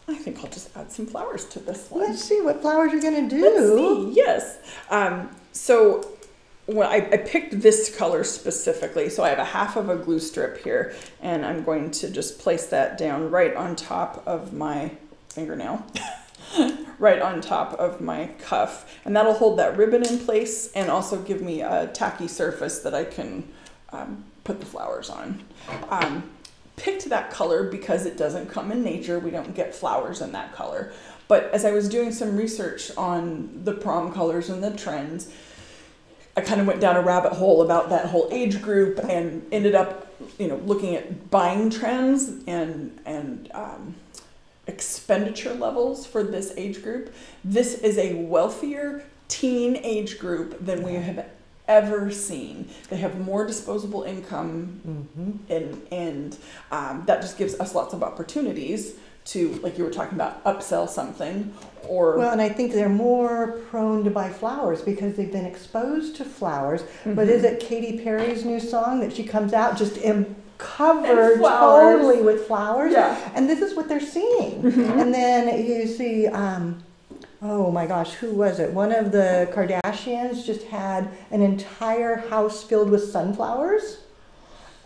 I think I'll just add some flowers to this one. Let's see what flowers you're going to do. Let's see. Yes. So well, I picked this color specifically. So I have a half of a glue strip here, and I'm going to just place that down right on top of my fingernail, right on top of my cuff. And that'll hold that ribbon in place and also give me a tacky surface that I can put the flowers on. Picked that color because it doesn't come in nature. We don't get flowers in that color. But as I was doing some research on the prom colors and the trends, I kind of went down a rabbit hole about that whole age group and ended up, you know, looking at buying trends and expenditure levels for this age group. This is a wealthier teen age group than we have ever seen. They have more disposable income, and that just gives us lots of opportunities to, like you were talking about, upsell something or... Well, and I think they're more prone to buy flowers because they've been exposed to flowers. But is it Katy Perry's new song that she comes out just covered totally with flowers? Yeah. And this is what they're seeing. And then you see... oh my gosh, who was it? One of the Kardashians just had an entire house filled with sunflowers.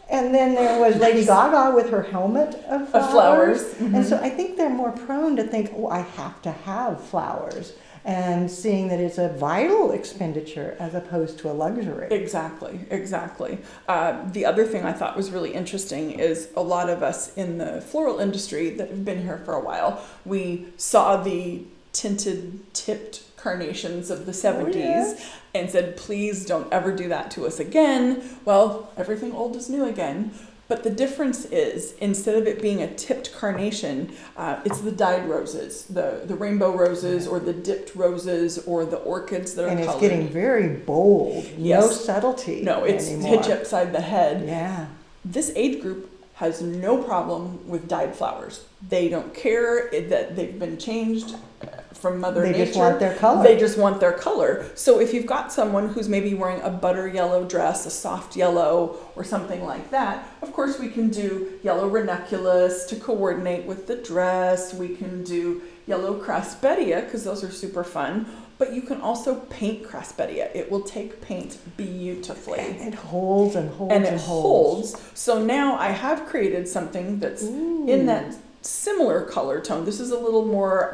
And then there was Lady Gaga with her helmet of flowers. And so I think they're more prone to think, oh, I have to have flowers. And seeing that it's a vital expenditure as opposed to a luxury. Exactly, exactly. The other thing I thought was really interesting is a lot of us in the floral industry that have been here for a while, we saw the tinted, tipped carnations of the 70s and said, please don't ever do that to us again. Well, everything old is new again. But the difference is, instead of it being a tipped carnation, it's the dyed roses, the rainbow roses or the dipped roses or the orchids that are colored. And it's getting very bold, no subtlety. No, it's hitch upside the head. Yeah. This age group has no problem with dyed flowers. They don't care that they've been changed from Mother Nature. They just want their color. They just want their color. So if you've got someone who's maybe wearing a butter yellow dress, a soft yellow, or something like that, of course we can do yellow ranunculus to coordinate with the dress. We can do yellow craspedia, because those are super fun. But you can also paint craspedia. It will take paint beautifully. And it holds and holds and it holds. So now I have created something that's in that similar color tone. This is a little more,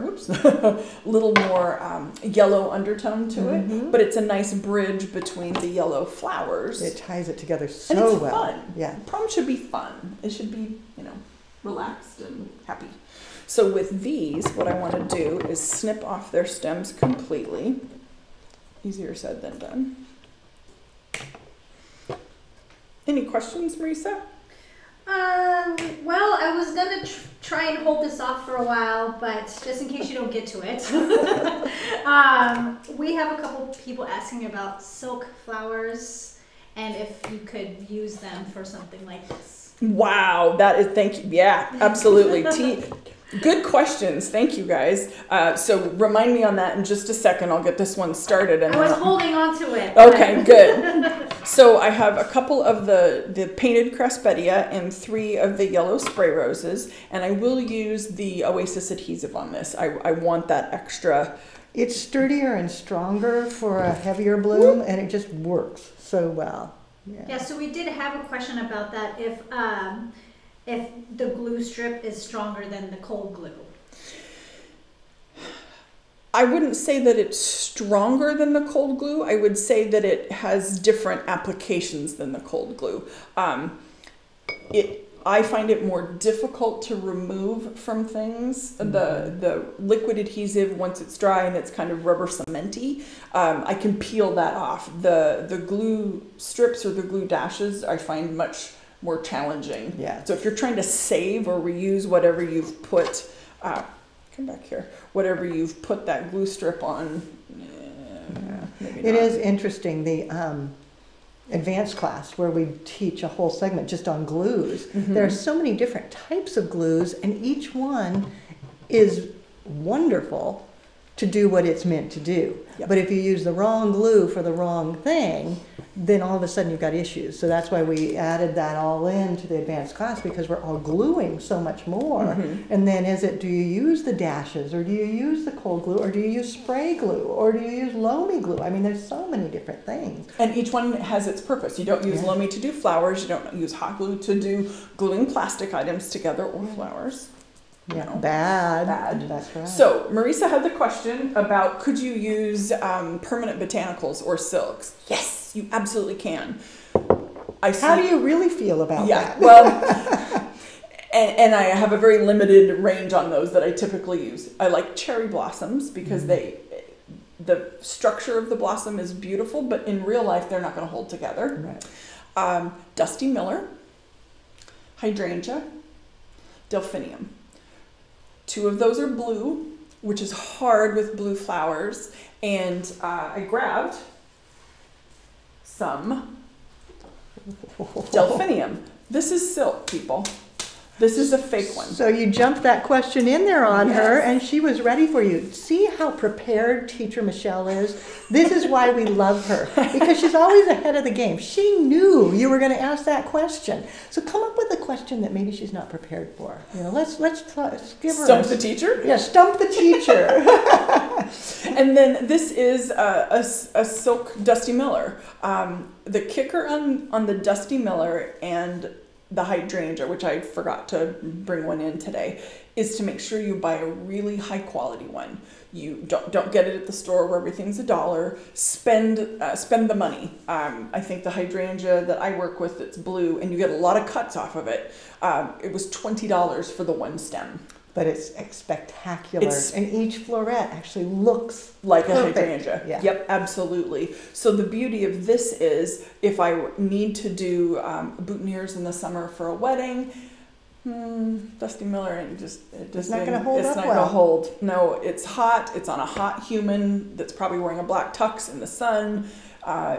yellow undertone to it, but it's a nice bridge between the yellow flowers. It ties it together so well. And it's fun. Yeah. Prom should be fun. It should be, you know, relaxed and happy. So with these, what I want to do is snip off their stems completely. Easier said than done. Any questions, Marisa? Well, I was going to try and hold this off for a while, but just in case you don't get to it. We have a couple people asking about silk flowers and if you could use them for something like this. Wow, that is, thank you. Yeah, absolutely. Good questions. Thank you, guys. So remind me on that in just a second. I'll get this one started. And I was holding on to it. Okay, good. So I have a couple of the painted craspedia and three of the yellow spray roses. And I will use the Oasis adhesive on this. I want that extra. It's sturdier and stronger for a heavier bloom, and it just works so well. Yeah, so we did have a question about that. If the glue strip is stronger than the cold glue. I wouldn't say that it's stronger than the cold glue. I would say that it has different applications than the cold glue. I find it more difficult to remove from things. The liquid adhesive, once it's dry and it's kind of rubber cementy, I can peel that off. The glue strips or the glue dashes I find much more challenging. Yeah. So if you're trying to save or reuse whatever you've put, come back here, whatever you've put that glue strip on, maybe not. It is interesting. The advanced class where we teach a whole segment just on glues. Mm-hmm. There are so many different types of glues, and each one is wonderful to do what it's meant to do. Yep. But if you use the wrong glue for the wrong thing, then all of a sudden you've got issues. So that's why we added that all into the advanced class, because we're all gluing so much more. Mm-hmm. And then is it, do you use the dashes, or do you use the cold glue, or do you use spray glue, or do you use Lomi glue? I mean, there's so many different things. And each one has its purpose. You don't use Lomi to do flowers. You don't use hot glue to do gluing plastic items together or flowers. Yeah, no. Bad. That's right. So Marisa had the question about, could you use permanent botanicals or silks? Yes, you absolutely can. How do you really feel about that? Well, and I have a very limited range on those that I typically use. I like cherry blossoms because the structure of the blossom is beautiful, but in real life they're not going to hold together. Right. Dusty Miller, hydrangea, delphinium. Two of those are blue, which is hard with blue flowers. And I grabbed some delphinium. This is silk, people. This is a fake one. So you jumped that question in there on her, and she was ready for you. See how prepared Teacher Michelle is? This is why we love her, because she's always ahead of the game. She knew you were going to ask that question. So come up with a question that maybe she's not prepared for. You know, let's give her stump the teacher? Yeah, stump the teacher. And then this is a silk Dusty Miller. The kicker on the Dusty Miller and the hydrangea, which I forgot to bring one in today, is to make sure you buy a really high quality one. You don't get it at the store where everything's $1. Spend the money. I think the hydrangea that I work with, it's blue, and you get a lot of cuts off of it. It was $20 for the one stem. But it's spectacular, and each floret actually looks like a hydrangea. Yeah. Yep, absolutely. So the beauty of this is, if I need to do boutonnieres in the summer for a wedding, Dusty Miller, and it's not going to hold up well. It's not going to hold. No, it's hot. It's on a hot human that's probably wearing a black tux in the sun.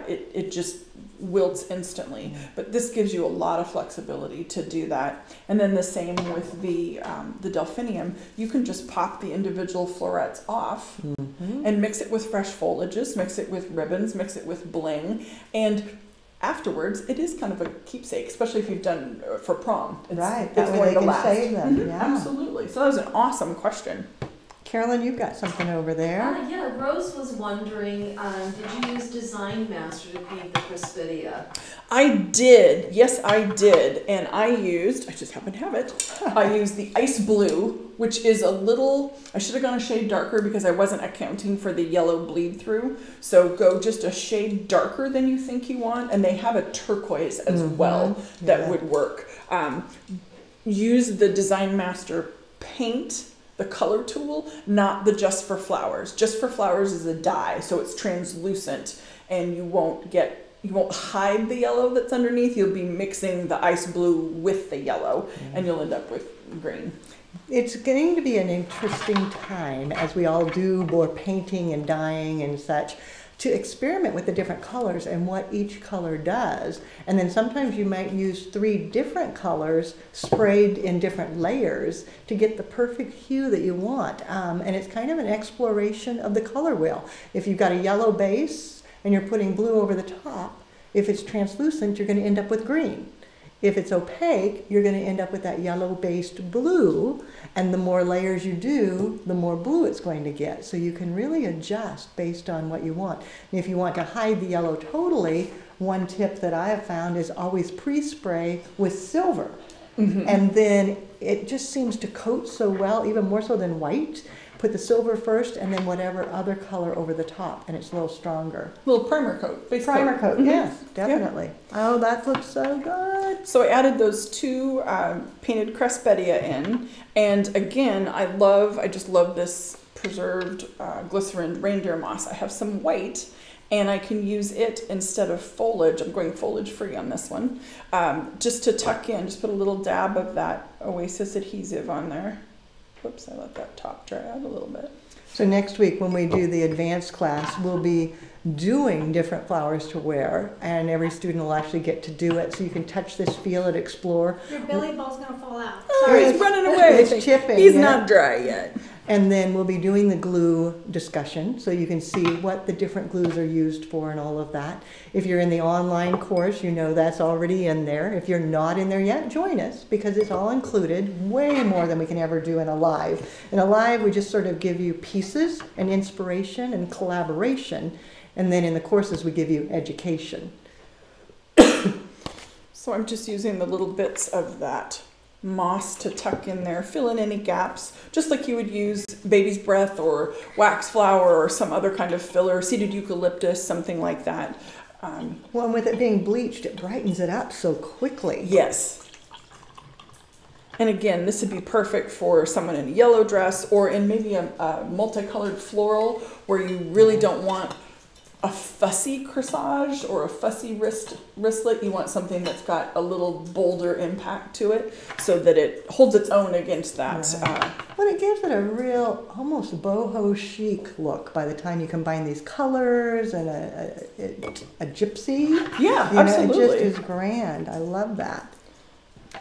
It just wilts instantly, but this gives you a lot of flexibility to do that. And then the same with the delphinium. You can just pop the individual florets off and mix it with fresh foliages, mix it with ribbons, mix it with bling, and afterwards it is kind of a keepsake, especially if you've done for prom. Right, that way they can save them. Absolutely. So that was an awesome question. Carolyn, you've got something over there. Yeah, Rose was wondering, did you use Design Master to paint the Presbytia? I did. Yes, I did. And I just happen to have it, I used the ice blue, which is a little, I should have gone a shade darker because I wasn't accounting for the yellow bleed through. So go just a shade darker than you think you want. And they have a turquoise as well that would work. Use the Design Master paint, the color tool, not the Just for Flowers. Just for Flowers is a dye, so it's translucent, and you won't hide the yellow that's underneath. You'll be mixing the ice blue with the yellow, and you'll end up with green. It's going to be an interesting time as we all do more painting and dyeing and such, to experiment with the different colors and what each color does. And then sometimes you might use 3 different colors sprayed in different layers to get the perfect hue that you want. And it's kind of an exploration of the color wheel. If you've got a yellow base and you're putting blue over the top, if it's translucent, you're gonna end up with green. If it's opaque, you're gonna end up with that yellow-based blue, and the more layers you do, the more blue it's going to get. So you can really adjust based on what you want. And if you want to hide the yellow totally, one tip that I have found is always pre-spray with silver. And then it just seems to coat so well, even more so than white. Put the silver first, and then whatever other color over the top, and it's a little stronger. Little primer coat. Primer coat, yes, definitely. Oh, that looks so good. So I added those 2 painted Cressbedia in, and again, I just love this preserved glycerin reindeer moss. I have some white, and I can use it instead of foliage. I'm going foliage free on this one. Just to tuck in, just put a little dab of that Oasis adhesive on there. Whoops, I let that top dry out a little bit. So next week when we do the advanced class, we'll be doing different flowers to wear, and every student will actually get to do it, so you can touch this, feel it, explore. Your billy ball's going to fall out. Oh, sorry, he's running away. It's tipping. He's not dry yet. And then we'll be doing the glue discussion, so you can see what the different glues are used for and all of that. If you're in the online course, you know that's already in there. If you're not in there yet, join us, because it's all included, way more than we can ever do in a live. In a live, we just sort of give you pieces and inspiration and collaboration, and then in the courses, we give you education. So I'm just using the little bits of that moss to tuck in there, fill in any gaps, just like you would use baby's breath or wax flower or some other kind of filler, seeded eucalyptus, something like that. Well, and with it being bleached, it brightens it up so quickly. Yes. And again, this would be perfect for someone in a yellow dress or in maybe a multicolored floral where you really don't want a fussy corsage or a fussy wristlet. You want something that's got a little bolder impact to it so that it holds its own against that. Right. But it gives it a real almost boho chic look by the time you combine these colors and a gypsy. Yeah, absolutely. It just is grand. I love that.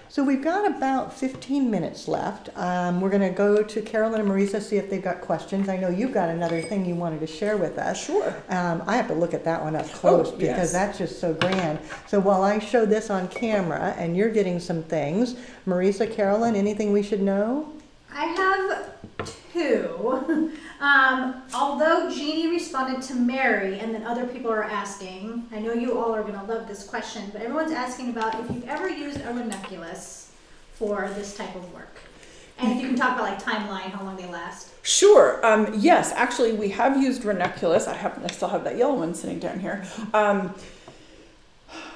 So we've got about 15 minutes left. We're going to go to Carolyn and Marisa, see if they've got questions. I know you've got another thing you wanted to share with us. Sure. I have to look at that one up close because that's just so grand. So while I show this on camera and you're getting some things, Marisa, Carolyn, anything we should know? I have two. Although Jeannie responded to Mary, and then other people are asking, I know you all are going to love this question, but everyone's asking about if you've ever used a ranunculus for this type of work. And if you can talk about like timeline, how long they last. Sure. Yes, actually we have used ranunculus. I still have that yellow one sitting down here.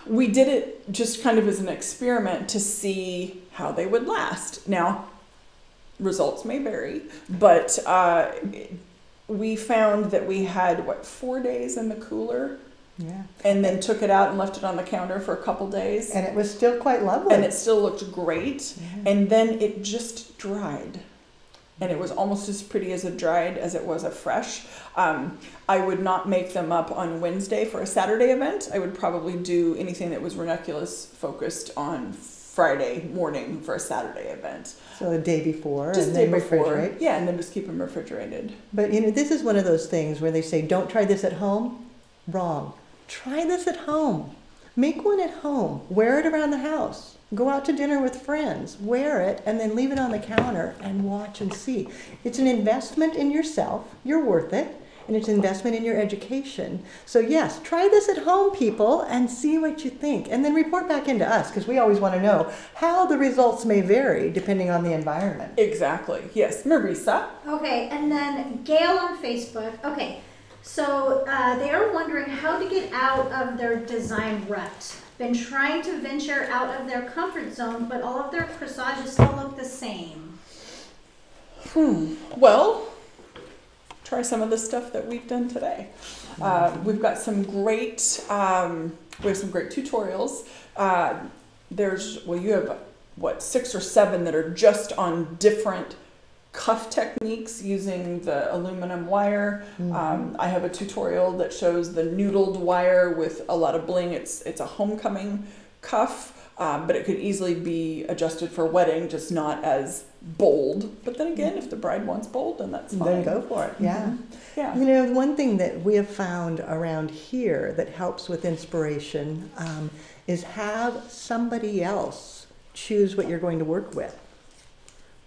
We did it just kind of as an experiment to see how they would last. Now, results may vary, but we found that we had, what, 4 days in the cooler? Yeah. And then took it out and left it on the counter for a couple days. And it was still quite lovely. And it still looked great. Yeah. And then it just dried. And it was almost as pretty as a dried as it was a fresh. I would not make them up on Wednesday for a Saturday event. I would probably do anything that was ranunculus focused on Friday morning for a Saturday event. So the day before, just and then refrigerate. Yeah, and then just keep them refrigerated. But you know, this is one of those things where they say, don't try this at home. Wrong. Try this at home. Make one at home. Wear it around the house. Go out to dinner with friends. Wear it and then leave it on the counter and watch and see. It's an investment in yourself. You're worth it. And it's an investment in your education. So yes, try this at home, people, and see what you think. And then report back into us, because we always want to know how the results may vary depending on the environment. Exactly. Yes, Marisa. Okay, and then Gail on Facebook. Okay, so they are wondering how to get out of their design rut. Been trying to venture out of their comfort zone, but all of their corsages still look the same. Well, try some of the stuff that we've done today. We've got some great, we have some great tutorials. You have what, 6 or 7 that are just on different cuff techniques using the aluminum wire. I have a tutorial that shows the noodled wire with a lot of bling. It's a homecoming cuff. But it could easily be adjusted for wedding, just not as bold. But then again, if the bride wants bold, then that's fine. Then go for it. Yeah. Yeah. You know, one thing that we have found around here that helps with inspiration is have somebody else choose what you're going to work with,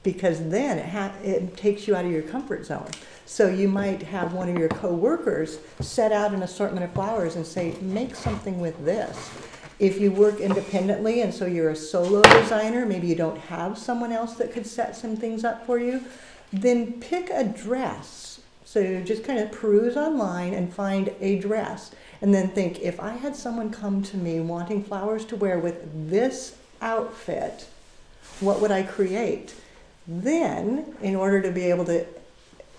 because then it takes you out of your comfort zone. So you might have one of your coworkers set out an assortment of flowers and say, make something with this. If you work independently and so you're a solo designer, maybe you don't have someone else that could set some things up for you, then pick a dress. So just kind of peruse online and find a dress. And then think, if I had someone come to me wanting flowers to wear with this outfit, what would I create? Then, in order to be able to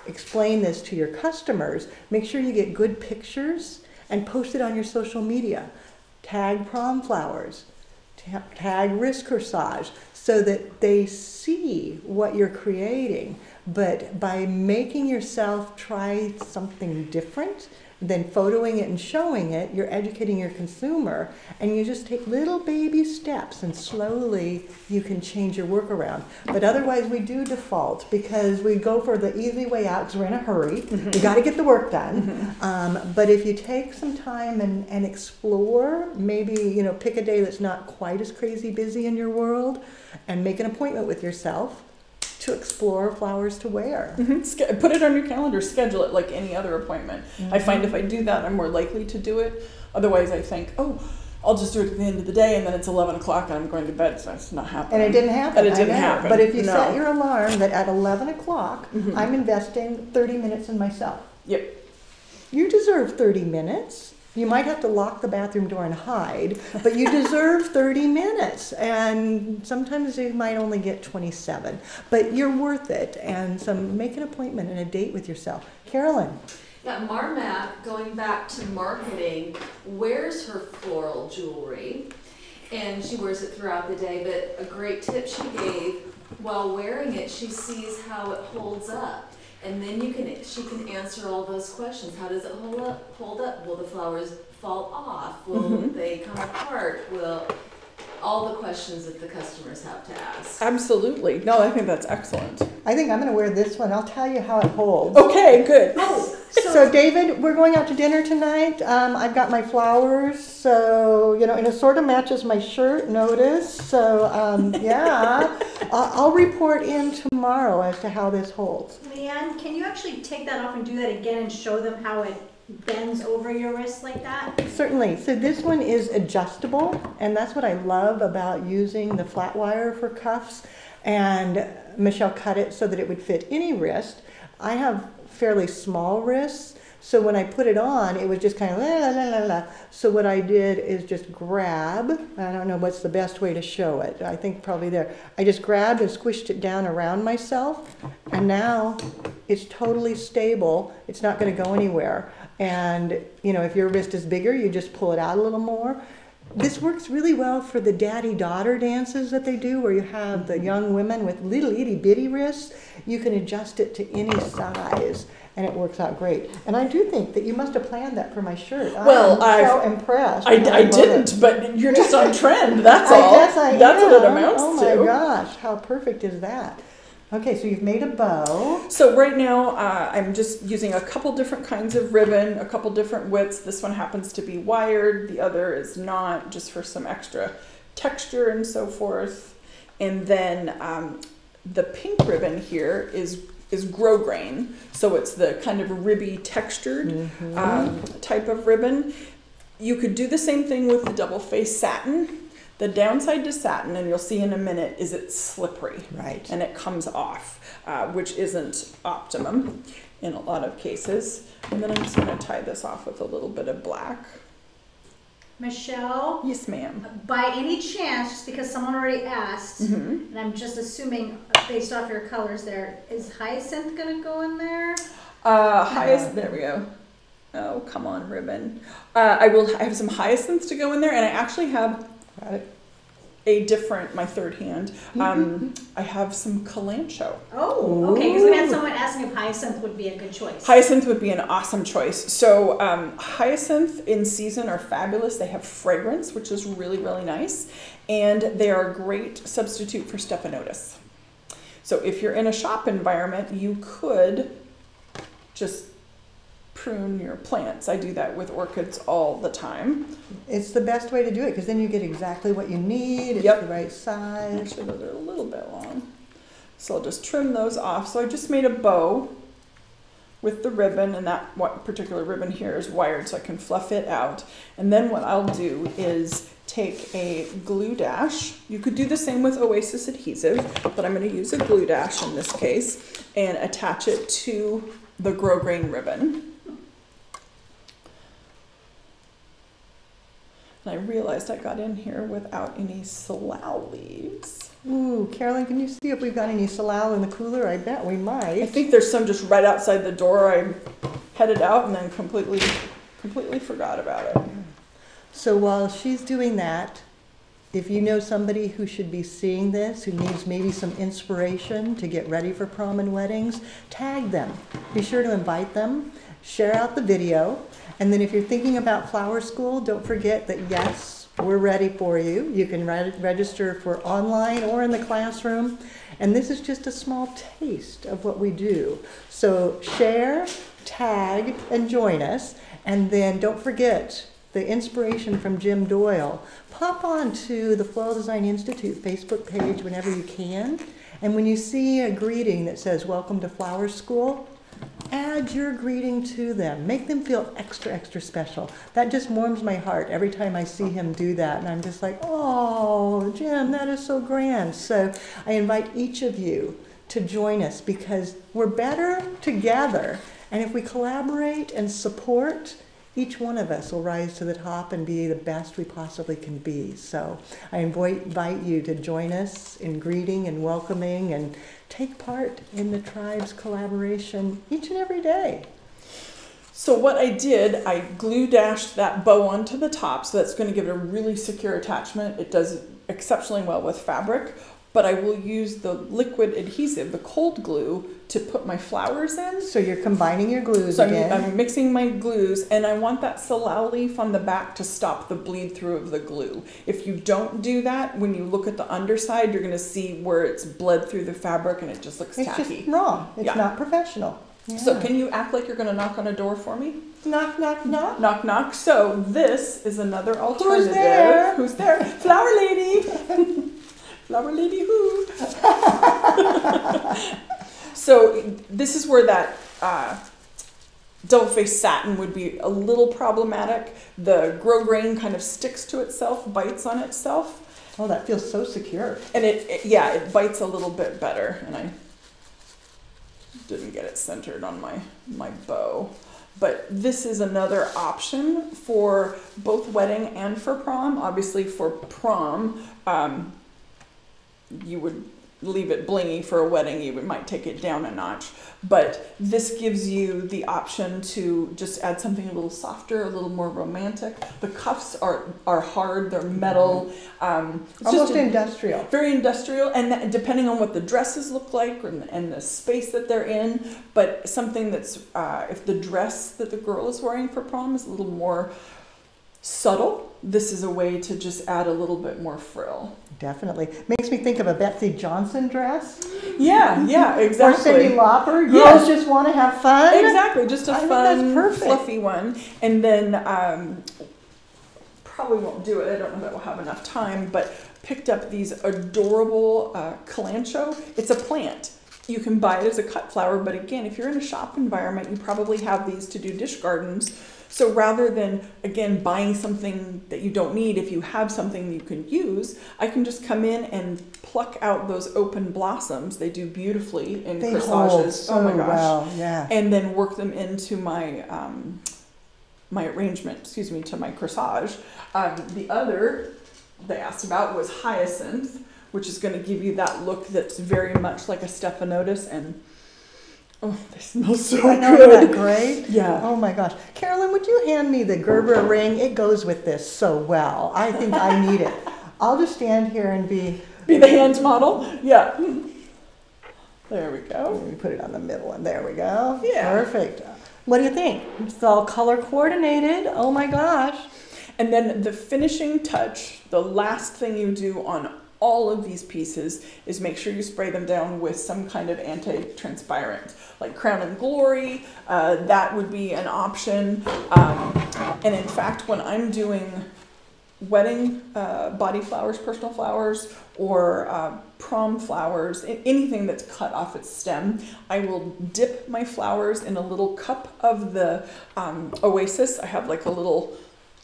explain this to your customers, make sure you get good pictures and post it on your social media. Tag prom flowers, tag wrist corsage, so that they see what you're creating. But by making yourself try something different, then photoing it and showing it, you're educating your consumer, and you just take little baby steps, and slowly you can change your work around. But otherwise, we do default because we go for the easy way out because we're in a hurry. Mm-hmm. We got to get the work done. Mm-hmm. But if you take some time and explore, maybe pick a day that's not quite as crazy busy in your world, and make an appointment with yourself to explore flowers to wear. Mm-hmm. Put it on your calendar, schedule it like any other appointment. Mm-hmm. I find if I do that, I'm more likely to do it. Otherwise I think, oh, I'll just do it at the end of the day, and then it's 11 o'clock and I'm going to bed, so it's not happening. And it didn't happen. And it didn't happen. But if you set your alarm that at 11 o'clock, mm-hmm. I'm investing 30 minutes in myself. Yep. You deserve 30 minutes. You might have to lock the bathroom door and hide, but you deserve 30 minutes. And sometimes you might only get 27, but you're worth it. And so make an appointment and a date with yourself. Carolyn. Yeah, Marmat, going back to marketing, wears her floral jewelry, and she wears it throughout the day. But a great tip she gave, while wearing it, she sees how it holds up. And then she can answer all those questions. How does it hold up? Will the flowers fall off? Will mm-hmm. they come apart? Will all the questions that the customers have to ask? Absolutely. No, I think that's excellent. I think I'm going to wear this one. I'll tell you how it holds. Okay, good. Oh, so David, we're going out to dinner tonight. I've got my flowers, so and it sort of matches my shirt. Notice. So yeah, I'll report in tomorrow as to how this holds. Leanne, can you actually take that off and do that again and show them how it bends over your wrist like that? Certainly. So this one is adjustable, and that's what I love about using the flat wire for cuffs. And Michelle cut it so that it would fit any wrist. I have fairly small wrists, so when I put it on, it was just kind of la la la la. So what I did is just grab, I don't know what's the best way to show it, I think probably there. I just grabbed and squished it down around myself, and now it's totally stable. It's not going to go anywhere. And if your wrist is bigger, you just pull it out a little more. This works really well for the daddy-daughter dances that they do, where you have the young women with little itty-bitty wrists. You can adjust it to any size, and it works out great. And I do think that you must have planned that for my shirt. Well, I'm so impressed. I didn't, but you're just on trend, that's all. I guess I That's am. What it amounts to. Oh, my gosh, how perfect is that? Okay, so you've made a bow. So right now I'm just using a couple different kinds of ribbon, a couple different widths. This one happens to be wired, the other is not, just for some extra texture and so forth. And then the pink ribbon here is grosgrain, so it's the kind of ribby textured mm-hmm. Type of ribbon. You could do the same thing with the double-faced satin. The downside to satin, and you'll see in a minute, is it's slippery. Right. And it comes off, which isn't optimum in a lot of cases. And then I'm just going to tie this off with a little bit of black. Michelle? Yes, ma'am. By any chance, just because someone already asked, mm-hmm. and I'm just assuming based off your colors there, is hyacinth going to go in there? Hyacinth, there we go. Oh, come on, ribbon. I have some hyacinths to go in there, and I actually have... Got it. My third hand. I have some calancho. Oh, okay. Because we had someone asking if hyacinth would be a good choice. Hyacinth would be an awesome choice. So hyacinth in season are fabulous. They have fragrance, which is really, really nice. And they are a great substitute for stephanotis. So if you're in a shop environment, you could just prune your plants. I do that with orchids all the time. It's the best way to do it because then you get exactly what you need. It's the right size. Actually, those are a little bit long. So I'll just trim those off. So I just made a bow with the ribbon, and that particular ribbon here is wired so I can fluff it out. And then what I'll do is take a glue dash. You could do the same with Oasis adhesive, but I'm going to use a glue dash in this case and attach it to the grosgrain ribbon. And I realized I got in here without any salal leaves. Ooh, Carolyn, can you see if we've got any salal in the cooler? I bet we might. I think there's some just right outside the door. I headed out and then completely forgot about it. So while she's doing that, If you know somebody who should be seeing this, who needs maybe some inspiration to get ready for prom and weddings, tag them. Be sure to invite them. Share out the video. And then if you're thinking about flower school, don't forget that, yes, we're ready for you. You can register for online or in the classroom. And this is just a small taste of what we do. So share, tag, and join us. And then don't forget the inspiration from Jim Doyle. Pop on to the Floral Design Institute Facebook page whenever you can. And when you see a greeting that says, "Welcome to Flower School," add your greeting to them. Make them feel extra, extra special. That just warms my heart every time I see him do that. And I'm just like, oh, Jim, that is so grand. So I invite each of you to join us because we're better together. And if we collaborate and support, each one of us will rise to the top and be the best we possibly can be. So I invite you to join us in greeting and welcoming and take part in the tribe's collaboration each and every day. So what I did, I glue dashed that bow onto the top, so that's going to give it a really secure attachment. It does exceptionally well with fabric, but I will use the liquid adhesive, the cold glue, to put my flowers in. So you're combining your glues again. So I'm mixing my glues, and I want that salal leaf on the back to stop the bleed through of the glue. If you don't do that, when you look at the underside, you're gonna see where it's bled through the fabric and it just looks tacky. It's just wrong, it's not professional. Yeah. So can you act like you're gonna knock on a door for me? Knock, knock, knock. Knock, knock. So this is another alternative. Who's there? Who's there? Flower lady. Flower lady who? So this is where that double-faced satin would be a little problematic. The grosgrain kind of sticks to itself, bites on itself. Oh, that feels so secure. And it bites a little bit better. And I didn't get it centered on my bow. But this is another option for both wedding and for prom. Obviously for prom, you would leave it blingy. For a wedding, you might take it down a notch, but this gives you the option to just add something a little softer, a little more romantic. The cuffs are hard, they're metal. It's almost just industrial. Very industrial, and that, depending on what the dresses look like and the space that they're in, but something that's, if the dress that the girl is wearing for prom is a little more subtle, this is a way to just add a little bit more frill. Definitely. Makes me think of a Betsy Johnson dress. Yeah, yeah, exactly. Or Cindy Lauper. Girls just want to have fun. Exactly, just a fun, fluffy one. And then, probably won't do it, I don't know that we'll have enough time, but picked up these adorable calancho. It's a plant. You can buy it as a cut flower, but again, if you're in a shop environment, you probably have these to do dish gardens. So rather than, again, buying something that you don't need, if you have something you can use, I can just come in and pluck out those open blossoms. They do beautifully in corsages. Oh my gosh. Well, yeah. And then work them into my my arrangement, excuse me, to my corsage. The other they asked about was hyacinth, which is going to give you that look that's very much like a stephanotis, and oh, they smell so good. I know, isn't that great? Yeah. Oh my gosh. Carolyn, would you hand me the Gerber ring? It goes with this so well. I think I need it. I'll just stand here and be the hand model? Yeah. There we go. We put it on the middle and there we go. Yeah. Perfect. What do you think? It's all color coordinated. Oh my gosh. And then the finishing touch, the last thing you do on all of these pieces is make sure you spray them down with some kind of anti-transparent, like Crown and Glory. That would be an option. And in fact, when I'm doing wedding body flowers, personal flowers, or prom flowers, anything that's cut off its stem, I will dip my flowers in a little cup of the Oasis. I have like a little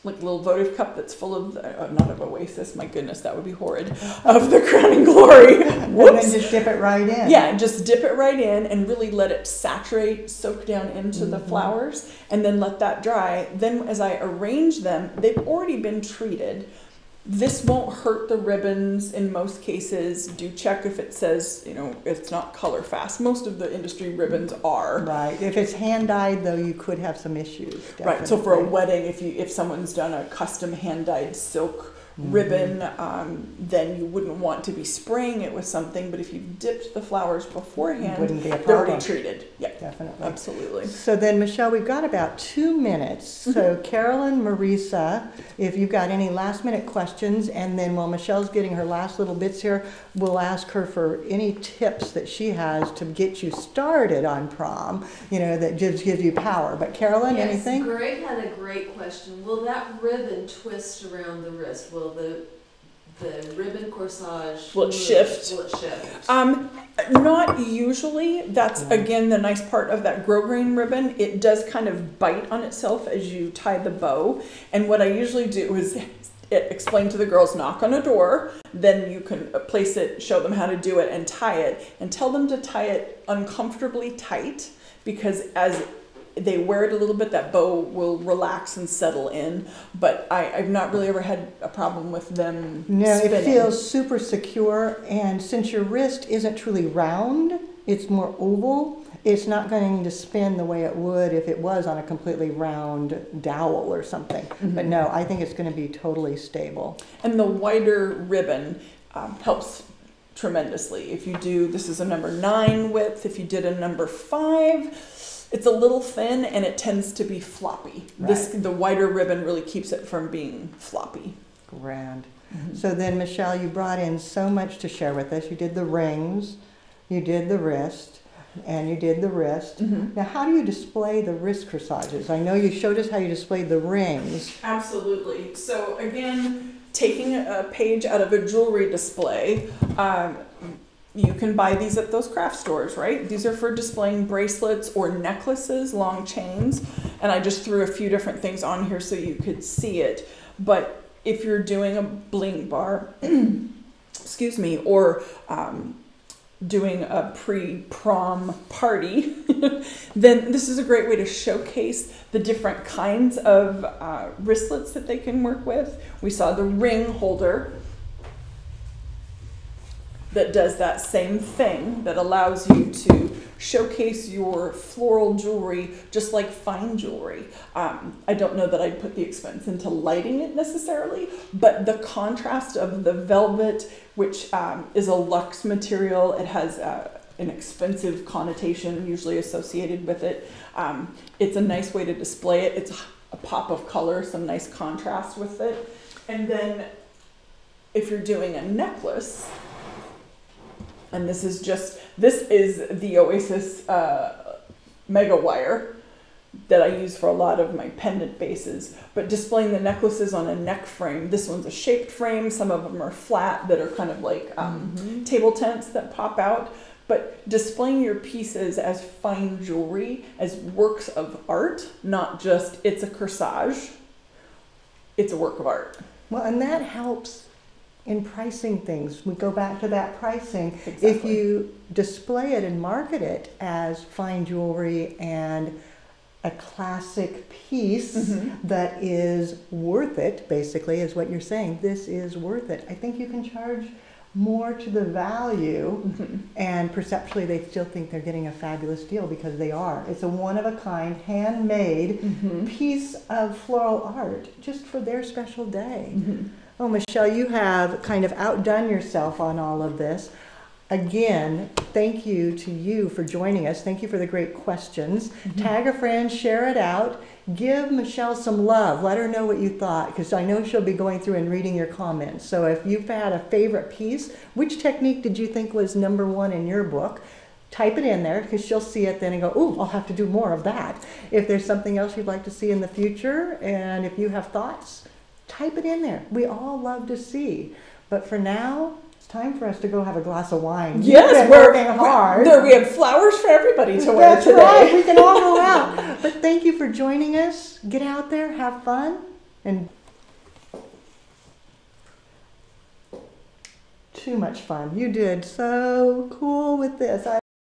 votive cup that's full of, not of Oasis, my goodness, that would be horrid, of the Crown and Glory. And then just dip it right in. Yeah, just dip it right in and really let it saturate, soak down into the flowers, and then let that dry. Then as I arrange them, they've already been treated. This won't hurt the ribbons in most cases. Do check if it says, you know, it's not color fast. Most of the industry ribbons are. Right. If it's hand-dyed, though, you could have some issues. Definitely. Right. So for a wedding, if someone's done a custom hand-dyed silk ribbon, then you wouldn't want to be spraying it with something. But if you dipped the flowers beforehand, wouldn't be a problem. They're already treated. Yeah, definitely, absolutely. So then, Michelle, we've got about 2 minutes. So Carolyn, Marisa, if you've got any last-minute questions, and then while Michelle's getting her last little bits here, we'll ask her for any tips that she has to get you started on prom. You know, that gives you power. But Carolyn, yes, anything? Greg had a great question. Will that ribbon twist around the wrist? Will the ribbon corsage will it shift? Not usually. That's again the nice part of that grosgrain ribbon. It does kind of bite on itself as you tie the bow. And what I usually do is explain to the girls, knock on a door, then you can place it, show them how to do it and tie it, and tell them to tie it uncomfortably tight, because as they wear it a little bit, that bow will relax and settle in. But I've not really ever had a problem with them spinning. It feels super secure, and since your wrist isn't truly round, it's more oval, it's not going to spin the way it would if it was on a completely round dowel or something. But no, I think it's going to be totally stable. And the wider ribbon helps tremendously. If you do, this is a number 9 width, if you did a number 5, it's a little thin and it tends to be floppy. Right. The wider ribbon really keeps it from being floppy. Grand. So then, Michelle, you brought in so much to share with us. You did the rings, you did the wrist, and you did the wrist. Now, how do you display the wrist corsages? I know you showed us how you displayed the rings. Absolutely. So again, taking a page out of a jewelry display, you can buy these at those craft stores, right? These are for displaying bracelets or necklaces, long chains. And I just threw a few different things on here so you could see it. But if you're doing a bling bar, excuse me, or doing a pre-prom party, then this is a great way to showcase the different kinds of wristlets that they can work with. We saw the ring holder that does that same thing, that allows you to showcase your floral jewelry just like fine jewelry. I don't know that I'd put the expense into lighting it necessarily, but the contrast of the velvet, which is a luxe material, it has an expensive connotation usually associated with it. It's a nice way to display it. It's a pop of color, some nice contrast with it. And then if you're doing a necklace, and this is the Oasis mega wire that I use for a lot of my pendant bases, but displaying the necklaces on a neck frame. This one's a shaped frame. Some of them are flat that are kind of like table tents that pop out, but displaying your pieces as fine jewelry, as works of art, not just it's a corsage, it's a work of art. Well, and that helps in pricing things. We go back to that pricing. Exactly. If you display it and market it as fine jewelry and a classic piece that is worth it, basically, is what you're saying. This is worth it. I think you can charge more to the value, and perceptually they still think they're getting a fabulous deal, because they are. It's a one-of-a-kind, handmade piece of floral art just for their special day. Oh, Michelle, you have kind of outdone yourself on all of this. Again, thank you to you for joining us. Thank you for the great questions. Tag a friend, share it out. Give Michelle some love. Let her know what you thought, because I know she'll be going through and reading your comments. So if you've had a favorite piece, which technique did you think was number one in your book? Type it in there, because she'll see it then and go, ooh, I'll have to do more of that. If there's something else you'd like to see in the future, and if you have thoughts, type it in there. We all love to see. But for now, it's time for us to go have a glass of wine. Yes, we're working hard. We have flowers for everybody to wear today. That's right. We can all go out. But thank you for joining us. Get out there, have fun, and too much fun. You did so cool with this.